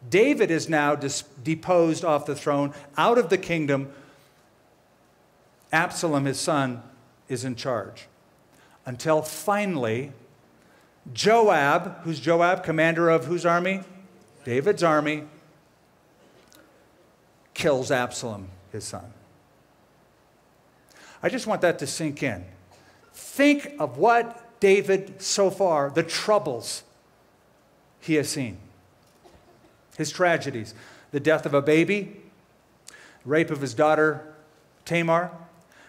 David is now deposed off the throne, out of the kingdom. Absalom, his son, is in charge. Until finally, Joab, whose commander of whose army? David's army. kills Absalom, his son. I just want that to sink in. Think of what David so far, the troubles he has seen. His tragedies, the death of a baby, rape of his daughter Tamar,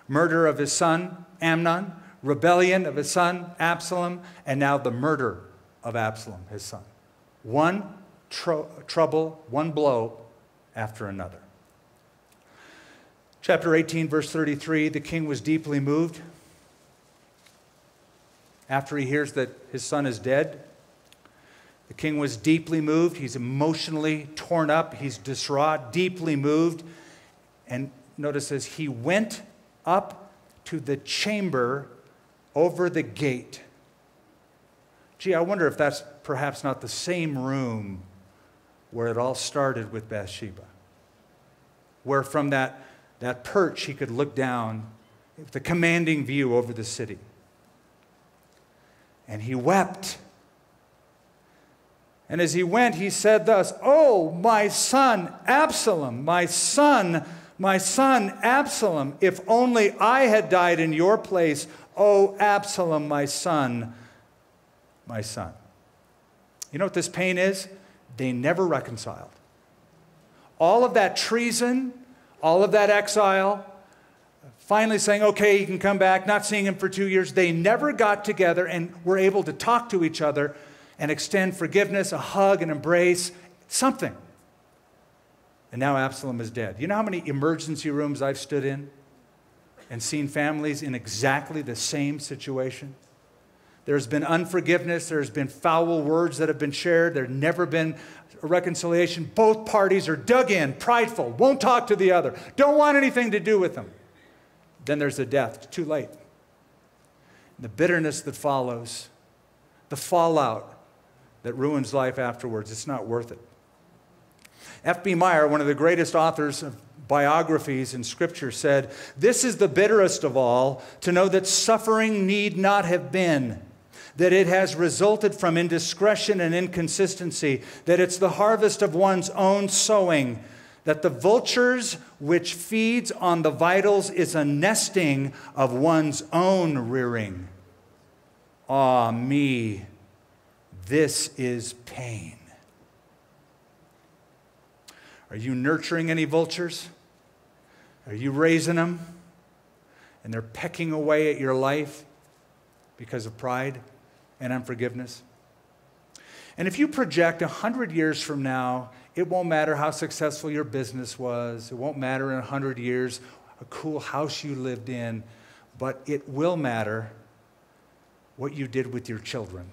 murder of his son Amnon, rebellion of his son Absalom, and now the murder of Absalom, his son. One trouble, one blow after another. Chapter 18, verse 33, the king was deeply moved after he hears that his son is dead. The king was deeply moved. He's emotionally torn up. He's distraught, deeply moved. And notice this, he went up to the chamber over the gate. Gee, I wonder if that's perhaps not the same room where it all started with Bathsheba, where from that perch he could look down with the commanding view over the city. And he wept. And as he went, he said thus, "Oh, my son, Absalom, my son, Absalom, if only I had died in your place, oh, Absalom, my son, my son." You know what this pain is? They never reconciled. All of that treason, all of that exile, finally saying, okay, you can come back, not seeing him for 2 years, they never got together and were able to talk to each other and extend forgiveness, a hug, an embrace, something. And now Absalom is dead. You know how many emergency rooms I've stood in and seen families in exactly the same situation? There's been unforgiveness. There's been foul words that have been shared. There's never been a reconciliation. Both parties are dug in, prideful, won't talk to the other, don't want anything to do with them. Then there's the death. It's too late. And the bitterness that follows, the fallout that ruins life afterwards, it's not worth it. F.B. Meyer, one of the greatest authors of biographies in Scripture, said, "This is the bitterest of all, to know that suffering need not have been, that it has resulted from indiscretion and inconsistency, that it's the harvest of one's own sowing, that the vultures which feeds on the vitals is a nesting of one's own rearing. Ah me, this is pain." Are you nurturing any vultures? Are you raising them? And they're pecking away at your life because of pride and unforgiveness. And if you project 100 years from now, it won't matter how successful your business was. It won't matter in 100 years a cool house you lived in, but it will matter what you did with your children.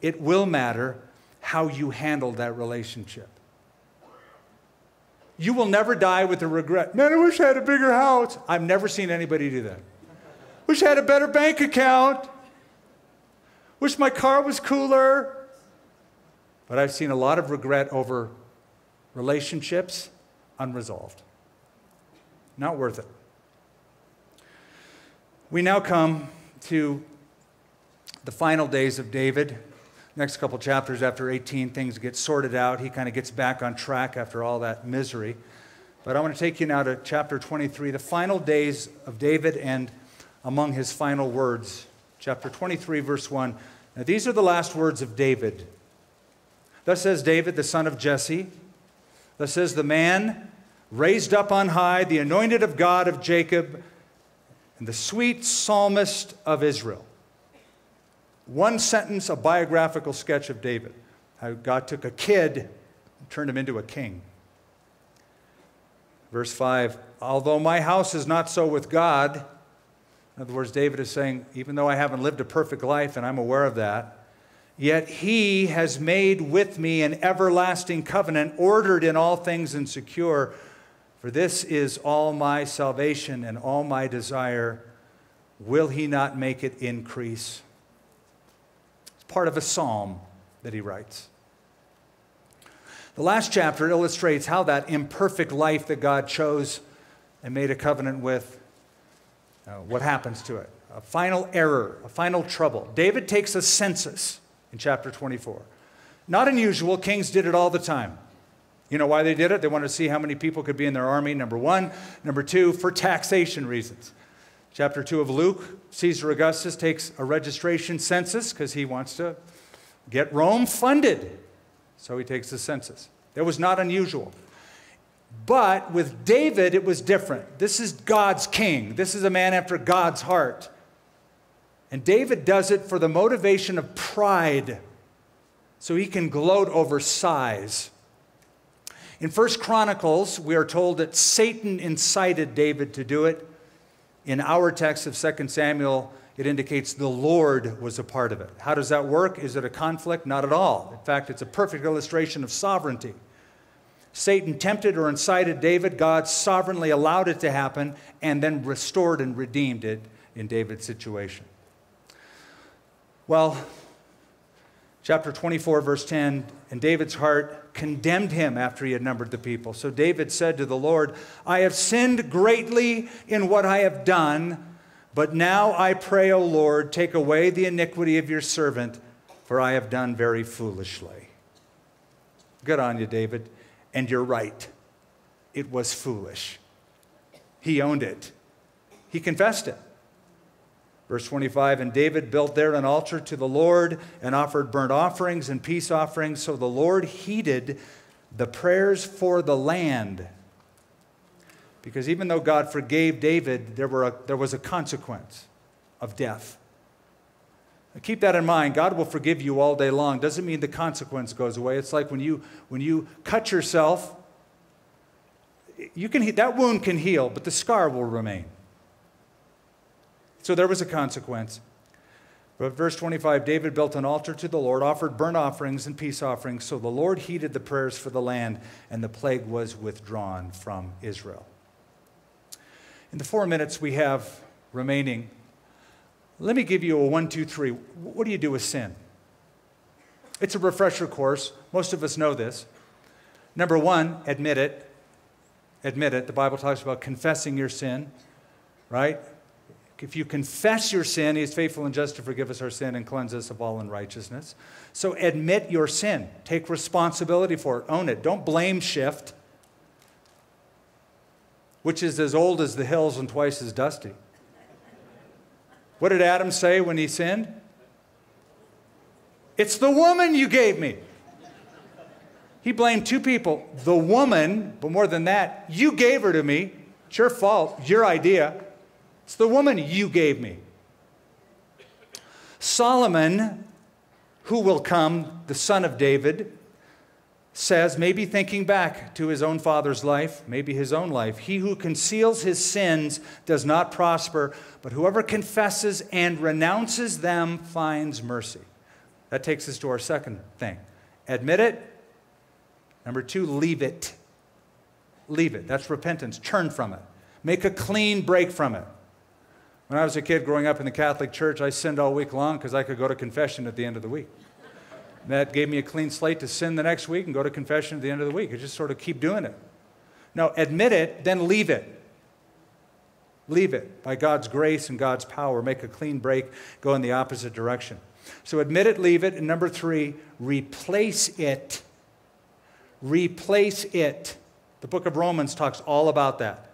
It will matter how you handled that relationship. You will never die with the regret, "Man, I wish I had a bigger house." I've never seen anybody do that. "Wish I had a better bank account. Wish my car was cooler." But I've seen a lot of regret over relationships unresolved. Not worth it. We now come to the final days of David. Next couple chapters after 18, things get sorted out. He kind of gets back on track after all that misery. But I want to take you now to chapter 23, the final days of David, and among his final words. Chapter 23, verse 1. Now these are the last words of David. "Thus says David, the son of Jesse. Thus says the man raised up on high, the anointed of God of Jacob, and the sweet psalmist of Israel." One sentence, a biographical sketch of David. How God took a kid and turned him into a king. Verse 5, "Although my house is not so with God," in other words, David is saying, even though I haven't lived a perfect life, and I'm aware of that, "yet he has made with me an everlasting covenant, ordered in all things and secure. For this is all my salvation and all my desire. Will he not make it increase?" It's part of a psalm that he writes. The last chapter illustrates how that imperfect life that God chose and made a covenant with, what happens to it. A final error, a final trouble. David takes a census in chapter 24. Not unusual. Kings did it all the time. You know why they did it? They wanted to see how many people could be in their army, number one. Number two, for taxation reasons. Chapter 2 of Luke, Caesar Augustus takes a registration census because he wants to get Rome funded. So he takes the census. That was not unusual. But with David, it was different. This is God's king. This is a man after God's heart. And David does it for the motivation of pride, so he can gloat over size. In 1 Chronicles, we are told that Satan incited David to do it. In our text of 2 Samuel, it indicates the Lord was a part of it. How does that work? Is it a conflict? Not at all. In fact, it's a perfect illustration of sovereignty. Satan tempted or incited David. God sovereignly allowed it to happen and then restored and redeemed it in David's situation. Well, chapter 24, verse 10, and David's heart condemned him after he had numbered the people. So David said to the Lord, I have sinned greatly in what I have done, but now I pray, O Lord, take away the iniquity of your servant, for I have done very foolishly. Good on you, David. And you're right. It was foolish. He owned it. He confessed it. Verse 25, and David built there an altar to the Lord and offered burnt offerings and peace offerings. So the Lord heeded the prayers for the land. Because even though God forgave David, there was a consequence of death. Now keep that in mind. God will forgive you all day long. Doesn't mean the consequence goes away. It's like when you cut yourself, that wound can heal, but the scar will remain. So there was a consequence. But verse 25, David built an altar to the Lord, offered burnt offerings and peace offerings. So the Lord heeded the prayers for the land, and the plague was withdrawn from Israel. In the 4 minutes we have remaining, let me give you a 1, 2, 3. What do you do with sin? It's a refresher course. Most of us know this. Number one, admit it. Admit it. The Bible talks about confessing your sin, right? If you confess your sin, he is faithful and just to forgive us our sin and cleanse us of all unrighteousness. So admit your sin. Take responsibility for it. Own it. Don't blame shift, which is as old as the hills and twice as dusty. What did Adam say when he sinned? It's the woman you gave me. He blamed two people. The woman, but more than that, you gave her to me. It's your fault, your idea. It's the woman you gave me. Solomon, who will come, the son of David, says, maybe thinking back to his own father's life, maybe his own life, he who conceals his sins does not prosper, but whoever confesses and renounces them finds mercy. That takes us to our second thing. Admit it. Number two, leave it. Leave it. That's repentance. Turn from it. Make a clean break from it. When I was a kid growing up in the Catholic Church, I sinned all week long because I could go to confession at the end of the week. And that gave me a clean slate to sin the next week and go to confession at the end of the week. I just sort of keep doing it. Now, admit it, then leave it. Leave it. By God's grace and God's power, make a clean break, go in the opposite direction. So admit it, leave it, and number three, replace it. Replace it. The book of Romans talks all about that.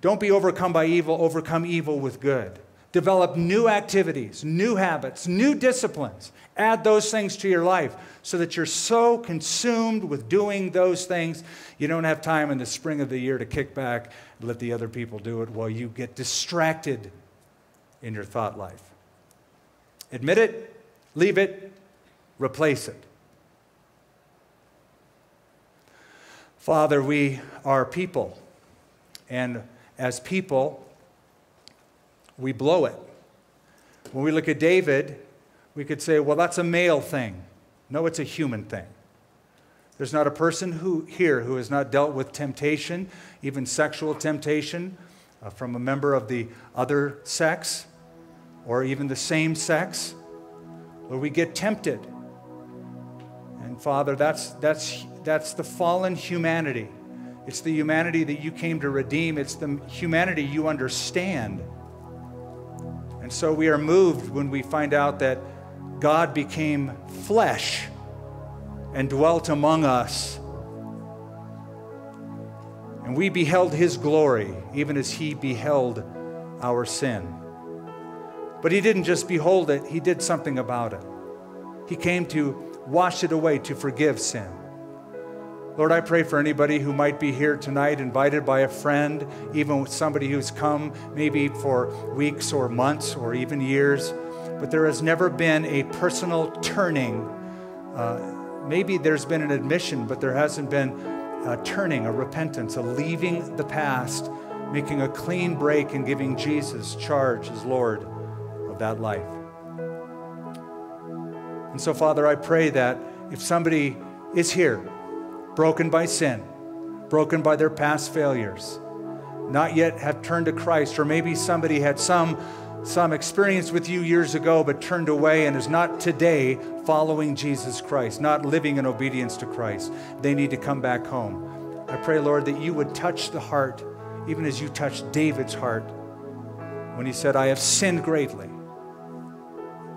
Don't be overcome by evil. Overcome evil with good. Develop new activities, new habits, new disciplines. Add those things to your life so that you're so consumed with doing those things, you don't have time in the spring of the year to kick back and let the other people do it while you get distracted in your thought life. Admit it, leave it, replace it. Father, we are people. And as people, we blow it. When we look at David, we could say, well, that's a male thing. No, it's a human thing. There's not a person here who has not dealt with temptation, even sexual temptation, from a member of the other sex or even the same sex, where we get tempted. And Father, that's the fallen humanity. It's the humanity that you came to redeem. It's the humanity you understand. And so we are moved when we find out that God became flesh and dwelt among us. And we beheld his glory, even as he beheld our sin. But he didn't just behold it, he did something about it. He came to wash it away, to forgive sin. Lord, I pray for anybody who might be here tonight, invited by a friend, even with somebody who's come maybe for weeks or months or even years, but there has never been a personal turning. Maybe there's been an admission, but there hasn't been a turning, a repentance, a leaving the past, making a clean break and giving Jesus charge as Lord of that life. And so, Father, I pray that if somebody is here, broken by sin, broken by their past failures, not yet have turned to Christ, or maybe somebody had some experience with you years ago but turned away and is not today following Jesus Christ, not living in obedience to Christ, they need to come back home. I pray, Lord, that you would touch the heart, even as you touched David's heart when he said, I have sinned greatly.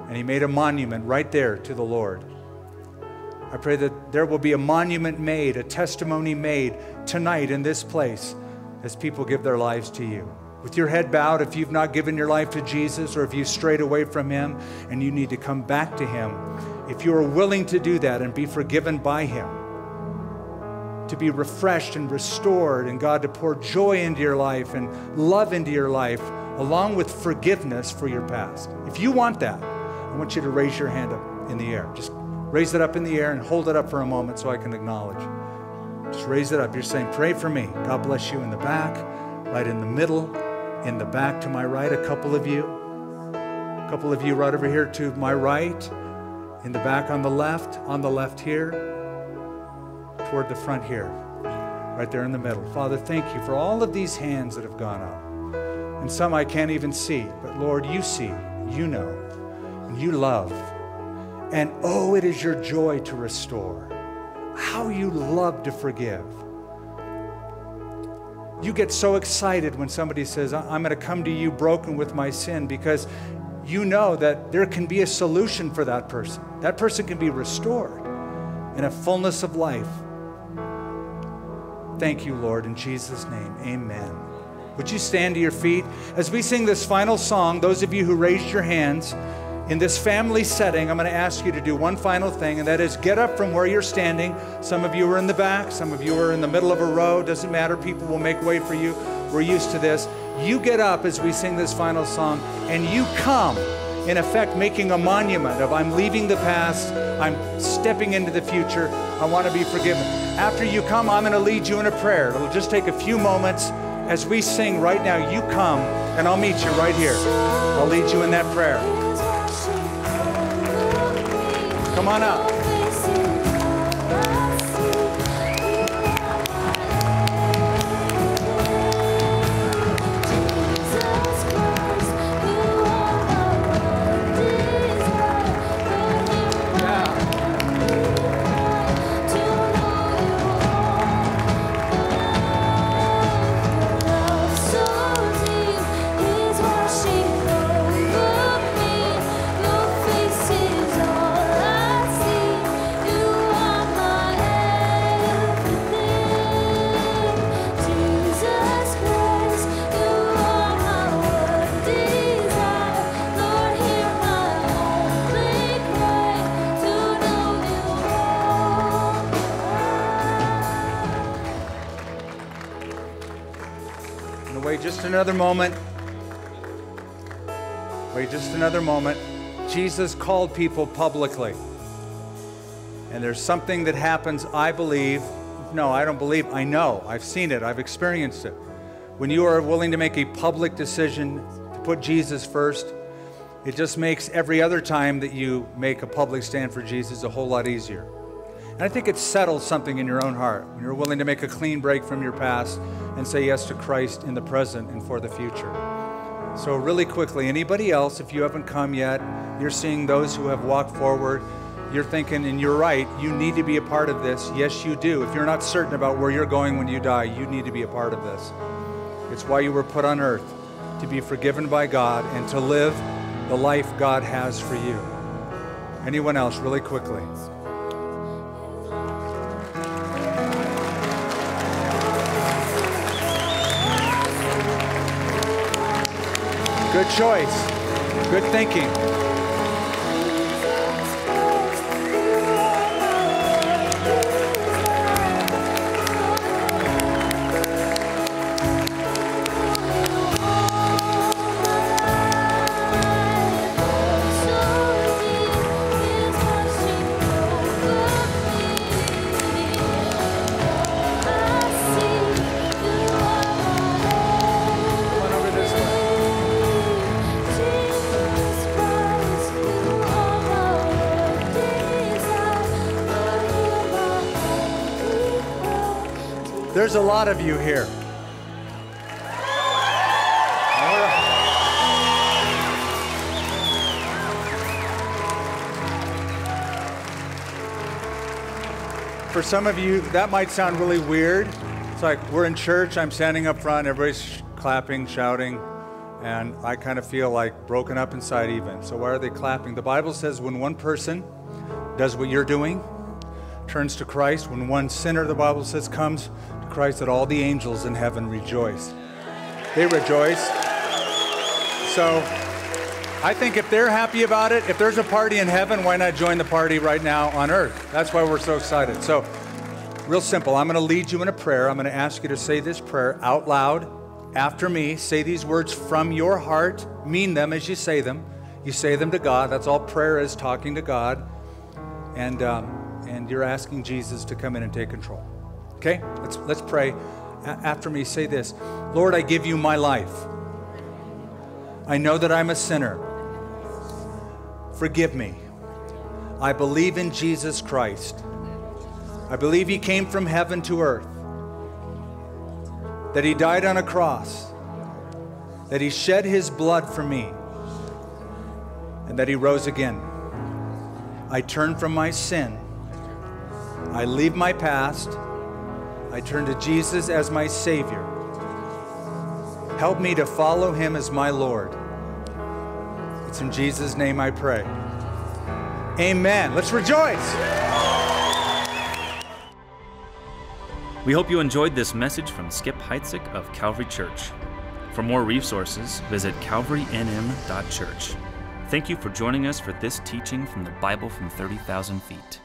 And he made a monument right there to the Lord. I pray that there will be a monument made, a testimony made tonight in this place as people give their lives to you. With your head bowed, if you've not given your life to Jesus, or if you strayed away from him and you need to come back to him, if you are willing to do that and be forgiven by him, to be refreshed and restored, and God to pour joy into your life and love into your life, along with forgiveness for your past. If you want that, I want you to raise your hand up in the air. Just raise it up in the air and hold it up for a moment so I can acknowledge. Just raise it up. You're saying, pray for me. God bless you in the back, right in the middle, in the back to my right, a couple of you. A couple of you right over here to my right, in the back on the left here, toward the front here, right there in the middle. Father, thank you for all of these hands that have gone up. And some I can't even see, but Lord, you see, you know, and you love. And oh, it is your joy to restore. How you love to forgive. You get so excited when somebody says, I'm going to come to you broken with my sin, because you know that there can be a solution for that person. That person can be restored in a fullness of life. Thank you, Lord, in Jesus' name, amen. Would you stand to your feet? As we sing this final song, those of you who raised your hands, in this family setting, I'm going to ask you to do one final thing, and that is get up from where you're standing. Some of you are in the back. Some of you are in the middle of a row. Doesn't matter. People will make way for you. We're used to this. You get up as we sing this final song, and you come, in effect, making a monument of I'm leaving the past. I'm stepping into the future. I want to be forgiven. After you come, I'm going to lead you in a prayer. It'll just take a few moments. As we sing right now, you come, and I'll meet you right here. I'll lead you in that prayer. Come on up. Another moment. Wait just another moment. Jesus called people publicly. And there's something that happens, I believe. No, I don't believe. I know. I've seen it. I've experienced it. When you are willing to make a public decision to put Jesus first, it just makes every other time that you make a public stand for Jesus a whole lot easier. And I think it settles something in your own heart when you're willing to make a clean break from your past and say yes to Christ in the present and for the future. So really quickly, anybody else, if you haven't come yet, you're seeing those who have walked forward, you're thinking, and you're right, you need to be a part of this. Yes, you do. If you're not certain about where you're going when you die, you need to be a part of this. It's why you were put on earth, to be forgiven by God and to live the life God has for you. Anyone else, really quickly? Good choice. Good thinking. There's a lot of you here. Right. For some of you, that might sound really weird. It's like we're in church, I'm standing up front, everybody's clapping, shouting, and I kind of feel like broken up inside even. So why are they clapping? The Bible says when one person does what you're doing, turns to Christ, when one sinner, the Bible says, comes Christ, that all the angels in heaven rejoice. They rejoice. So I think if they're happy about it, if there's a party in heaven, why not join the party right now on earth? That's why we're so excited. So real simple. I'm going to lead you in a prayer. I'm going to ask you to say this prayer out loud after me. Say these words from your heart. Mean them as you say them. You say them to God. That's all prayer is, talking to God. And you're asking Jesus to come in and take control. Okay, let's pray. After me, say this. Lord, I give you my life. I know that I'm a sinner. Forgive me. I believe in Jesus Christ. I believe he came from heaven to earth, that he died on a cross, that he shed his blood for me, and that he rose again. I turn from my sin. I leave my past. I turn to Jesus as my Savior. Help me to follow him as my Lord. It's in Jesus' name I pray. Amen. Let's rejoice. We hope you enjoyed this message from Skip Heitzig of Calvary Church. For more resources, visit calvarynm.church. Thank you for joining us for this teaching from the Bible from 30,000 Feet.